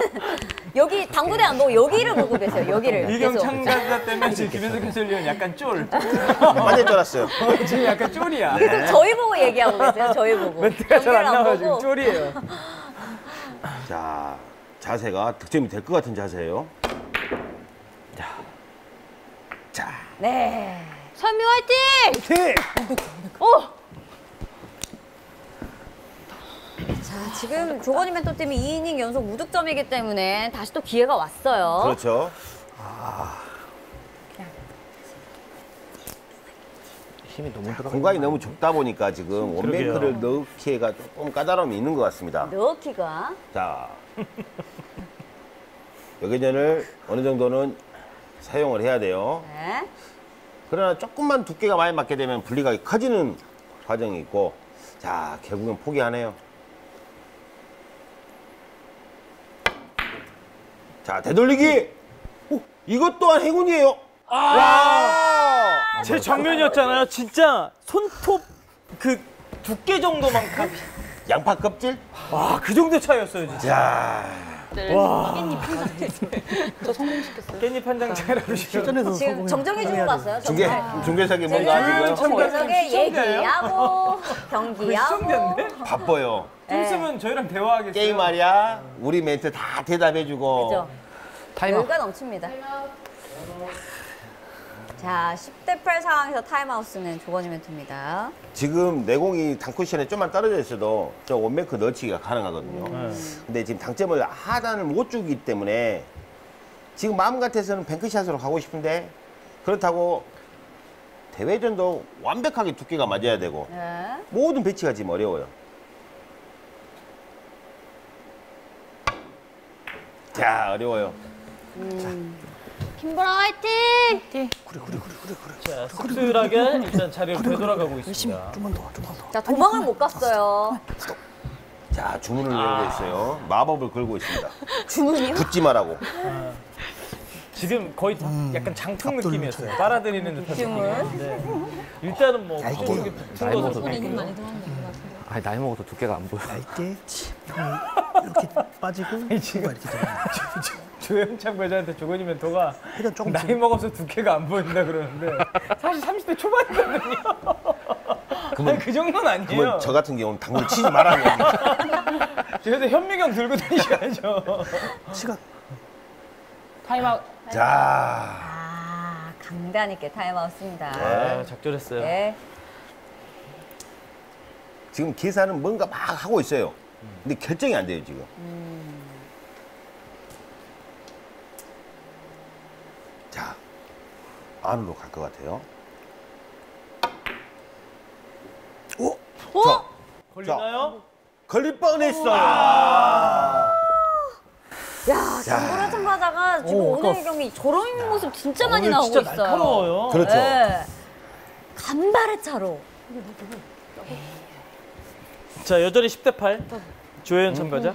여기 당구대 안 보고 여기를 보고 계세요. 여기를. 유경 참가자 때문에 지금 김현석 해설위원 약간 쫄. 완전 쫄았어요. 지금 약간 쫄이야. 계속 저희 보고 얘기하고 계세요. 저희 보고. 멘트가 잘 안 나와요. 지금 쫄이에요. 자, 자세가 득점이 될 것 같은 자세예요. 자. 네. 서현민 화이팅! 화이팅! 오! 자, 지금 조건휘 멘토팀이 이 이닝 연속 무득점이기 때문에 다시 또 기회가 왔어요. 그렇죠. 아. 힘이 너무 들어가. 공간이 너무 좁다 보니까 지금 원뱅크를 넣기가 조금 까다로움이 있는 것 같습니다. 넣기가. 자, 여기전을 어느 정도는 사용을 해야 돼요. 네. 그러나 조금만 두께가 많이 맞게 되면 분리가 커지는 과정이 있고, 자, 결국엔 포기하네요. 자, 되돌리기! 오, 이것 또한 행운이에요! 아! 와! 제 정면이었잖아요. 진짜 손톱 그 두께 정도만큼. 양파 껍질? 와, 그 정도 차이였어요, 진짜. 자. 와. 깻잎 한장. 저 성공시켰어요. 깻잎 한장 차이라고 시켰어요. 지금 정정해주고 갔어요. 중계. 중계석이 뭔가 아닌가요? 중계석에 얘기하고 경기하고. 바빠요. 좀 있으면 저희랑 대화하겠어요. 게임 말이야. 우리 멘트 다 대답해주고. 그죠. 열가 넘칩니다. 자, 십 대 팔 상황에서 타임아웃 쓰는 조건휘 멘트입니다. 지금 내공이 단쿠션에 좀만 떨어져 있어도 저 원뱅크 넣치기가 가능하거든요. 음. 근데 지금 당점을 하단을 못 주기 때문에 지금 마음 같아서는 뱅크샷으로 가고 싶은데 그렇다고 대회전도 완벽하게 두께가 맞아야 되고 네. 모든 배치가 지금 어려워요. 자, 어려워요. 음. 자. 김보라 화이팅! 화이팅! 그래 그래 그래 그래 그래. 자, 씁쓸하게 일단 자리를 그래, 되돌아가고 그래, 있습니다. 열심히, 좀만 더, 좀만 더. 자, 도망을 못 갔어요. 자, 주문을 아. 내고 있어요. 마법을 걸고 있습니다. 주문이요? 붙지 마라고. 아, 지금 거의 음, 약간 장풍 느낌이었어요. 쳐야. 빨아들이는 듯한 느낌이었는데 일단은 뭐 가볍게 붙은 거죠. 아니, 나이 먹어도 두께가 안 보여. 얇게 이렇게 빠지고 이렇게 조예은 참가자한테 조건휘 멘토가 나이 먹어서 두께가 안 보인다 그러는데 사실 삼십 대 초반이거든요. 그건, 아니, 그 정도는 아니에요. 저 같은 경우는 당근 치지 말아야 됩니다. 그래서 현미경 들고 다니셔야죠. 시간. 타임아웃. 자. 아, 강단 있게 타임아웃 씁니다. 네, 적절했어요. 네. 지금 계산은 뭔가 막 하고 있어요. 근데 결정이 안 돼요, 지금. 음. 자, 안으로 갈 것 같아요. 오! 어? 자, 걸리나요? 자, 걸릴 뻔했어요. 아 야, 김보라 참가자가 지금 오, 오늘 경기 저런 야. 모습 진짜 야, 많이 나오고 진짜 있어요. 진짜 날카로워요. 그렇죠. 네. 간발의 차로. 자, 여전히 십 대 팔. 조예은 참가자.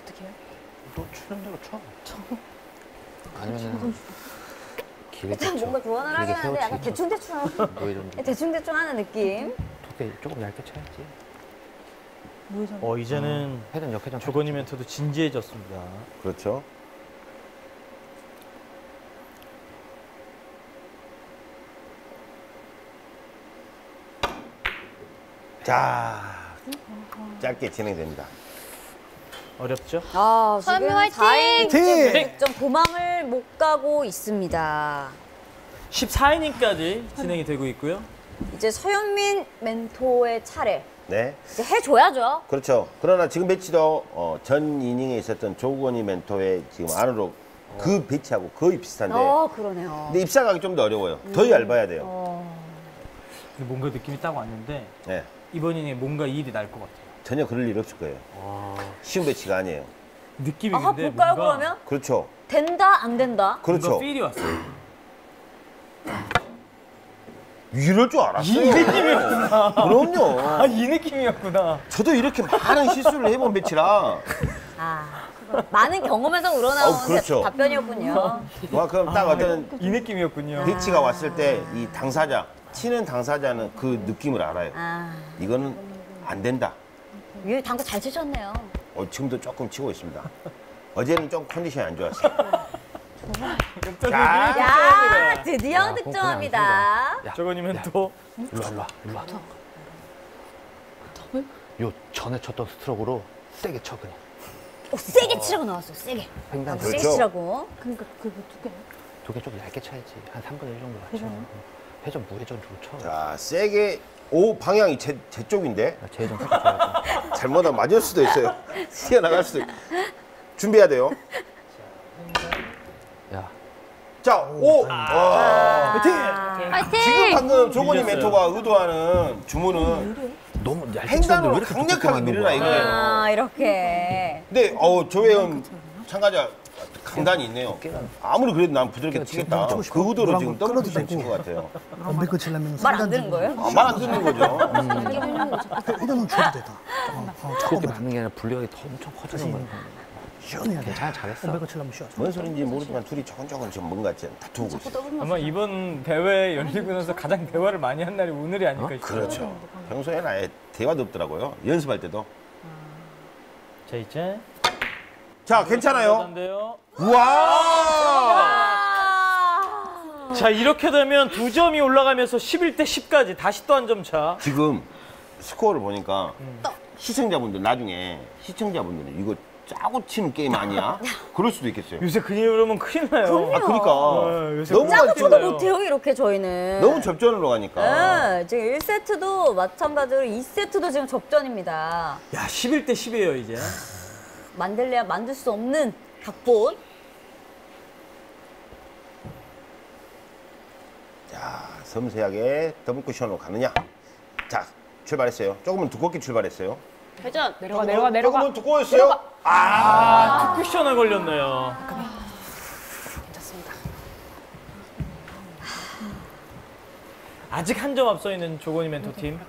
어떻게 해요? 너 출연대로 쳐. 쳐. 아니면 일단 뭔가 교환을 하긴 하는데 약간 대충대충 하는 대충대충 하는 느낌. 두께 조금 얇게 쳐야지. 어, 이제는 회전 역회전 조건휘 멘토도 진지해졌습니다. 그렇죠. 자, 짧게 진행됩니다. 어렵죠? 아, 지금 사인째 좀 도망을 못 가고 있습니다. 십사 이닝까지 진행이 되고 있고요. 이제 서현민 멘토의 차례. 네. 이제 해줘야죠. 그렇죠. 그러나 지금 배치도 어, 전 이닝에 있었던 조건휘 멘토의 지금 안으로 어. 그 배치하고 거의 비슷한데. 어, 그러네요. 근데 입사각이 좀 더 어려워요. 음. 더 얇아야 돼요. 어. 뭔가 느낌이 딱 왔는데 네. 이번 이닝에 뭔가 일이 날 것 같아요. 전혀 그럴 일 없을 거예요. 와. 쉬운 배치가 아니에요. 느낌이 있는데. 아, 볼까요, 뭔가... 그러면? 그렇죠. 된다, 안 된다? 그렇죠. 뭔가 필이 왔어요. 이럴 줄 알았어요. 이 느낌이었구나. 그럼요. 아, 이 느낌이었구나. 저도 이렇게 많은 실수를 해본 배치라. 아, 많은 경험에서 우러나오는 어, 그렇죠. 답변이었군요. 와, 그럼 딱 아, 어떤 이 느낌이었군요. 배치가 왔을 때 이 당사자, 치는 당사자는 그 느낌을 알아요. 아. 이거는 안 된다. 예, 당구 잘 치셨네요. 어, 지금도 조금 치고 있습니다. 어제는 좀 컨디션이 안 좋았어요. 자, 야, 드디어 야, 득점합니다. 조건이면 또 일로 와, 일로 와. 요 전에 쳤던 스트로크로 세게 쳐 그냥. 오, 세게 어. 치라고 나왔어, 세게. 횡단 세게 그렇죠. 치라고. 그러니까 그 두 개. 두 개 좀 얇게 쳐야지. 한 삼분의 일 정도 맞춰. 회전 무회전 좀 쳐. 자, 세게. 오, 방향이 제, 제 쪽인데? 아, 제 좀 잘못하면 맞을 수도 있어요. 튀어나갈 수도 있고. 준비해야 돼요. 야. 자, 오! 화이팅! 파이팅. 파이팅. 지금 방금 조건이 멘토가 의도하는 주문은 너무 횡단으로 강력하게 밀어라 이거예요. 아, 이렇게. 근데 어 조예은 참가자 강단이 있네요. 아무리 그래도 난 부드럽게 치겠다. 그 의도로 지금 떨어지신 것 같아요. 담배꺼 치려면 말 안 듣는 거예요? 아, 말 안 듣는 거죠. 이거는 줘도 되다. 그렇게 받는 게 아니라 분량이 더 엄청 커지는 거예요. 시원해야 돼. 잘 잘했어. 담배꺼 치려면 쉬어. 뭔 소린지 모르지만 둘이 조곤조곤 지금 뭔가 다투고 있어요. 아마 이번 대회 열리고 나서 가장 대화를 많이 한 날이 오늘이 아닐까 싶어요. 그렇죠. 평소에는 아예 대화도 없더라고요. 연습할 때도. 자 이제. 자, 괜찮아요. 우와! 자, 이렇게 되면 두 점이 올라가면서 십일 대 십까지 다시 또 한 점 차. 지금 스코어를 보니까 음. 시청자분들, 나중에 시청자분들은 이거 짜고 치는 게임 아니야? 그럴 수도 있겠어요. 요새 그러면 큰일 나요. 그럼요. 아, 그러니까. 어, 너무 짜고 쳐도 못해요, 이렇게 저희는. 너무 접전으로 가니까. 네, 지금 일 세트도 마찬가지로 이 세트도 지금 접전입니다. 야, 십일 대 십이에요, 이제. 만들래야 만들 수 없는 각본. 자, 섬세하게 더블 쿠션으로 가느냐. 자, 출발했어요. 조금은 두껍게 출발했어요. 회전. 내려가, 조금은, 내려가, 내려가. 조금은 두꺼웠어요. 내려가. 아, 투쿠션에 아 걸렸네요. 잠깐만. 괜찮습니다. 아직 한 점 앞서 있는 조건휘 멘토팀.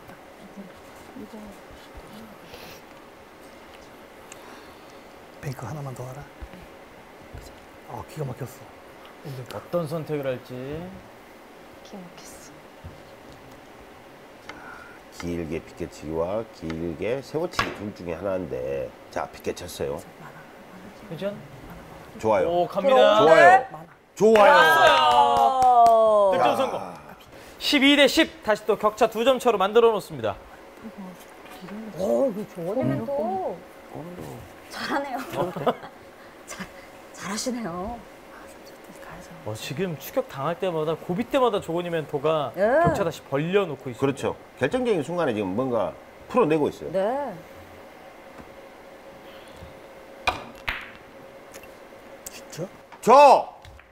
페이크 하나만 더 하라. 아, 기가 막혔어. 어떤 선택을 할지. 기가 막혔어. 자, 길게 빗개치기와 길게 세워치기 둘 중에 하나인데, 자, 빗개쳤어요. 회전? 좋아요. 오, 갑니다. 좋아요. 좋아요. 득점 성공. 십이 대 십. 다시 또 격차 두 점 차로 만들어 놓습니다. 오, 그 조건이면 또. 잘하네요. 잘, 잘하시네요. 어, 지금 추격 당할 때마다 고비 때마다 조건휘 멘토가 예. 격차 다시 벌려놓고 있어요. 그렇죠. 결정적인 순간에 지금 뭔가 풀어내고 있어요. 네. 진짜? 저!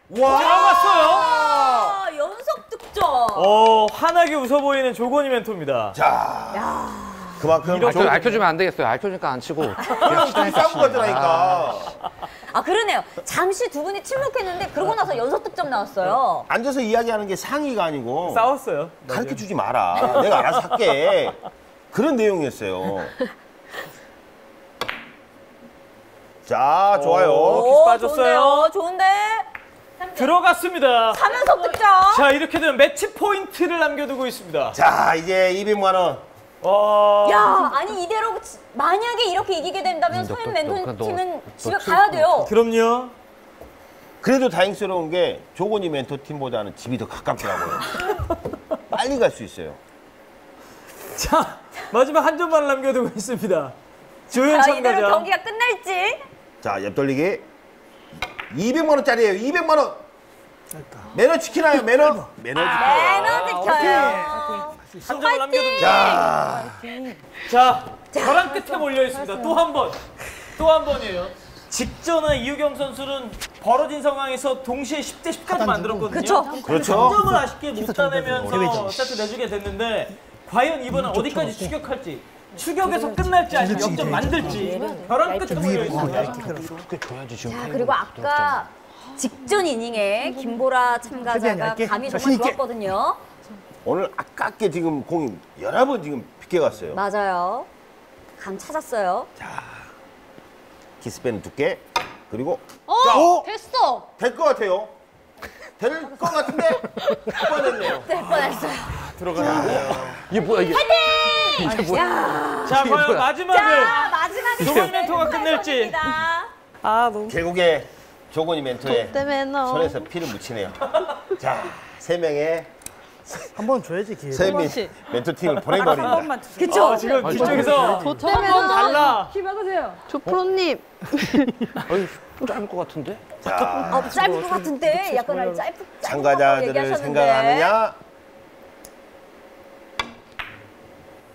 와! 들어갔어요! 연속 득점! 어, 환하게 웃어 보이는 조건휘 멘토입니다. 자. 야. 그만큼 알켜주면 안 되겠어요. 알켜주니까 안 치고. 싸운 거더라니까. 아, 그러네요. 잠시 두 분이 침묵했는데 그러고 나서 연속 득점 나왔어요. 앉아서 이야기하는 게 상의가 아니고 싸웠어요. 가르쳐 주지 마라. 내가 알아서 할게. 그런 내용이었어요. 자, 좋아요. 오, 빠졌어요. 좋은데요? 좋은데? 들어갔습니다. 삼 연속 득점. 자, 이렇게 되면 매치 포인트를 남겨두고 있습니다. 자, 이제 이백만 원. 어... 야, 아니 이대로 만약에 이렇게 이기게 된다면 서현민 멘토팀은 집에 가야 돼요. 그럼요. 그래도 다행스러운 게 조건휘 멘토팀보다는 집이 더 가깝더라고요. 빨리 갈 수 있어요. 자, 마지막 한 점만 남겨두고 있습니다. 조예은 참가자. 이대로 경기가 끝날지. 자, 옆 돌리기. 이백만 원짜리예요. 이백만 원. 매너 지키나요? 매너? 매너 지켜요. 한 점을 남겨둡니다. 자, 파이팅. 자, 벼랑 끝에 몰려 있습니다. 또 한 번, 또 한 번이에요. 직전에 이우경 선수는 벌어진 상황에서 동시에 십 대 십까지 만들었거든요. 그쵸? 그렇죠. 한 점을 아쉽게 못 따내면서 세트 내주게 됐는데 과연 이번엔 어디까지 추격할지, 추격에서 끝날지 아니면 역전 만들지 벼랑 끝에 몰려 있습니다. 자, 그리고 아까 직전 이닝에 김보라 참가자가 감이 정말 좋았거든요. 오늘 아깝게 지금 공이 여러 번 지금 빗겨갔어요. 맞아요. 감 찾았어요. 자, 키스밴 두께 그리고 어, 자, 어! 됐어. 될 것 같아요. 될 것 같은데 뻔했네요. 될 뻔했어요. 들어가요. 이게 뭐야 이게? 파이팅! 야. 자, 과연 마지막을 조건휘 멘토가 끝낼지. 아, 너무. 결국에 조건휘 멘토의 손에서 피를 묻히네요. 자, 세 명의. 한번 줘야지 기회. 서현민 멘토팀을 보내버린다. 그쵸? 아, 지금 뒤쪽에서 한번 달라. 기막으세요. 조 프로님. 짧을 것 같은데? 자, 아, 짧을 것 같은데? 약간 짧을, 짧을 것 같은데? 참가자들을 생각하느냐?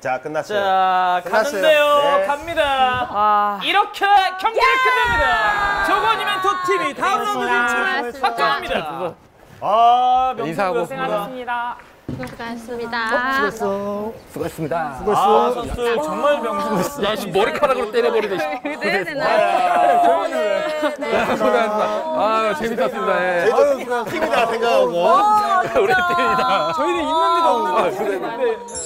자, 끝났어요. 자, 끝났어요. 가는데요. 네. 갑니다. 아. 이렇게 경기를 끝냅니다. 조건휘 멘토팀이 다음 라운드 진출을 확정합니다. 아, 명수고 고생하셨습니다. 수고하셨습니다. 어, 수고했어. 수고했습니다. 수고했어. 아, 선수 정말 명수고. 야, 지금 머리카락으로 때려버리네. 그래야 되나? 아, 재밌었습니다. 예. 저희도 팀이다 생각하고. 우리 팀이다. 저희는 있는데도 없는데.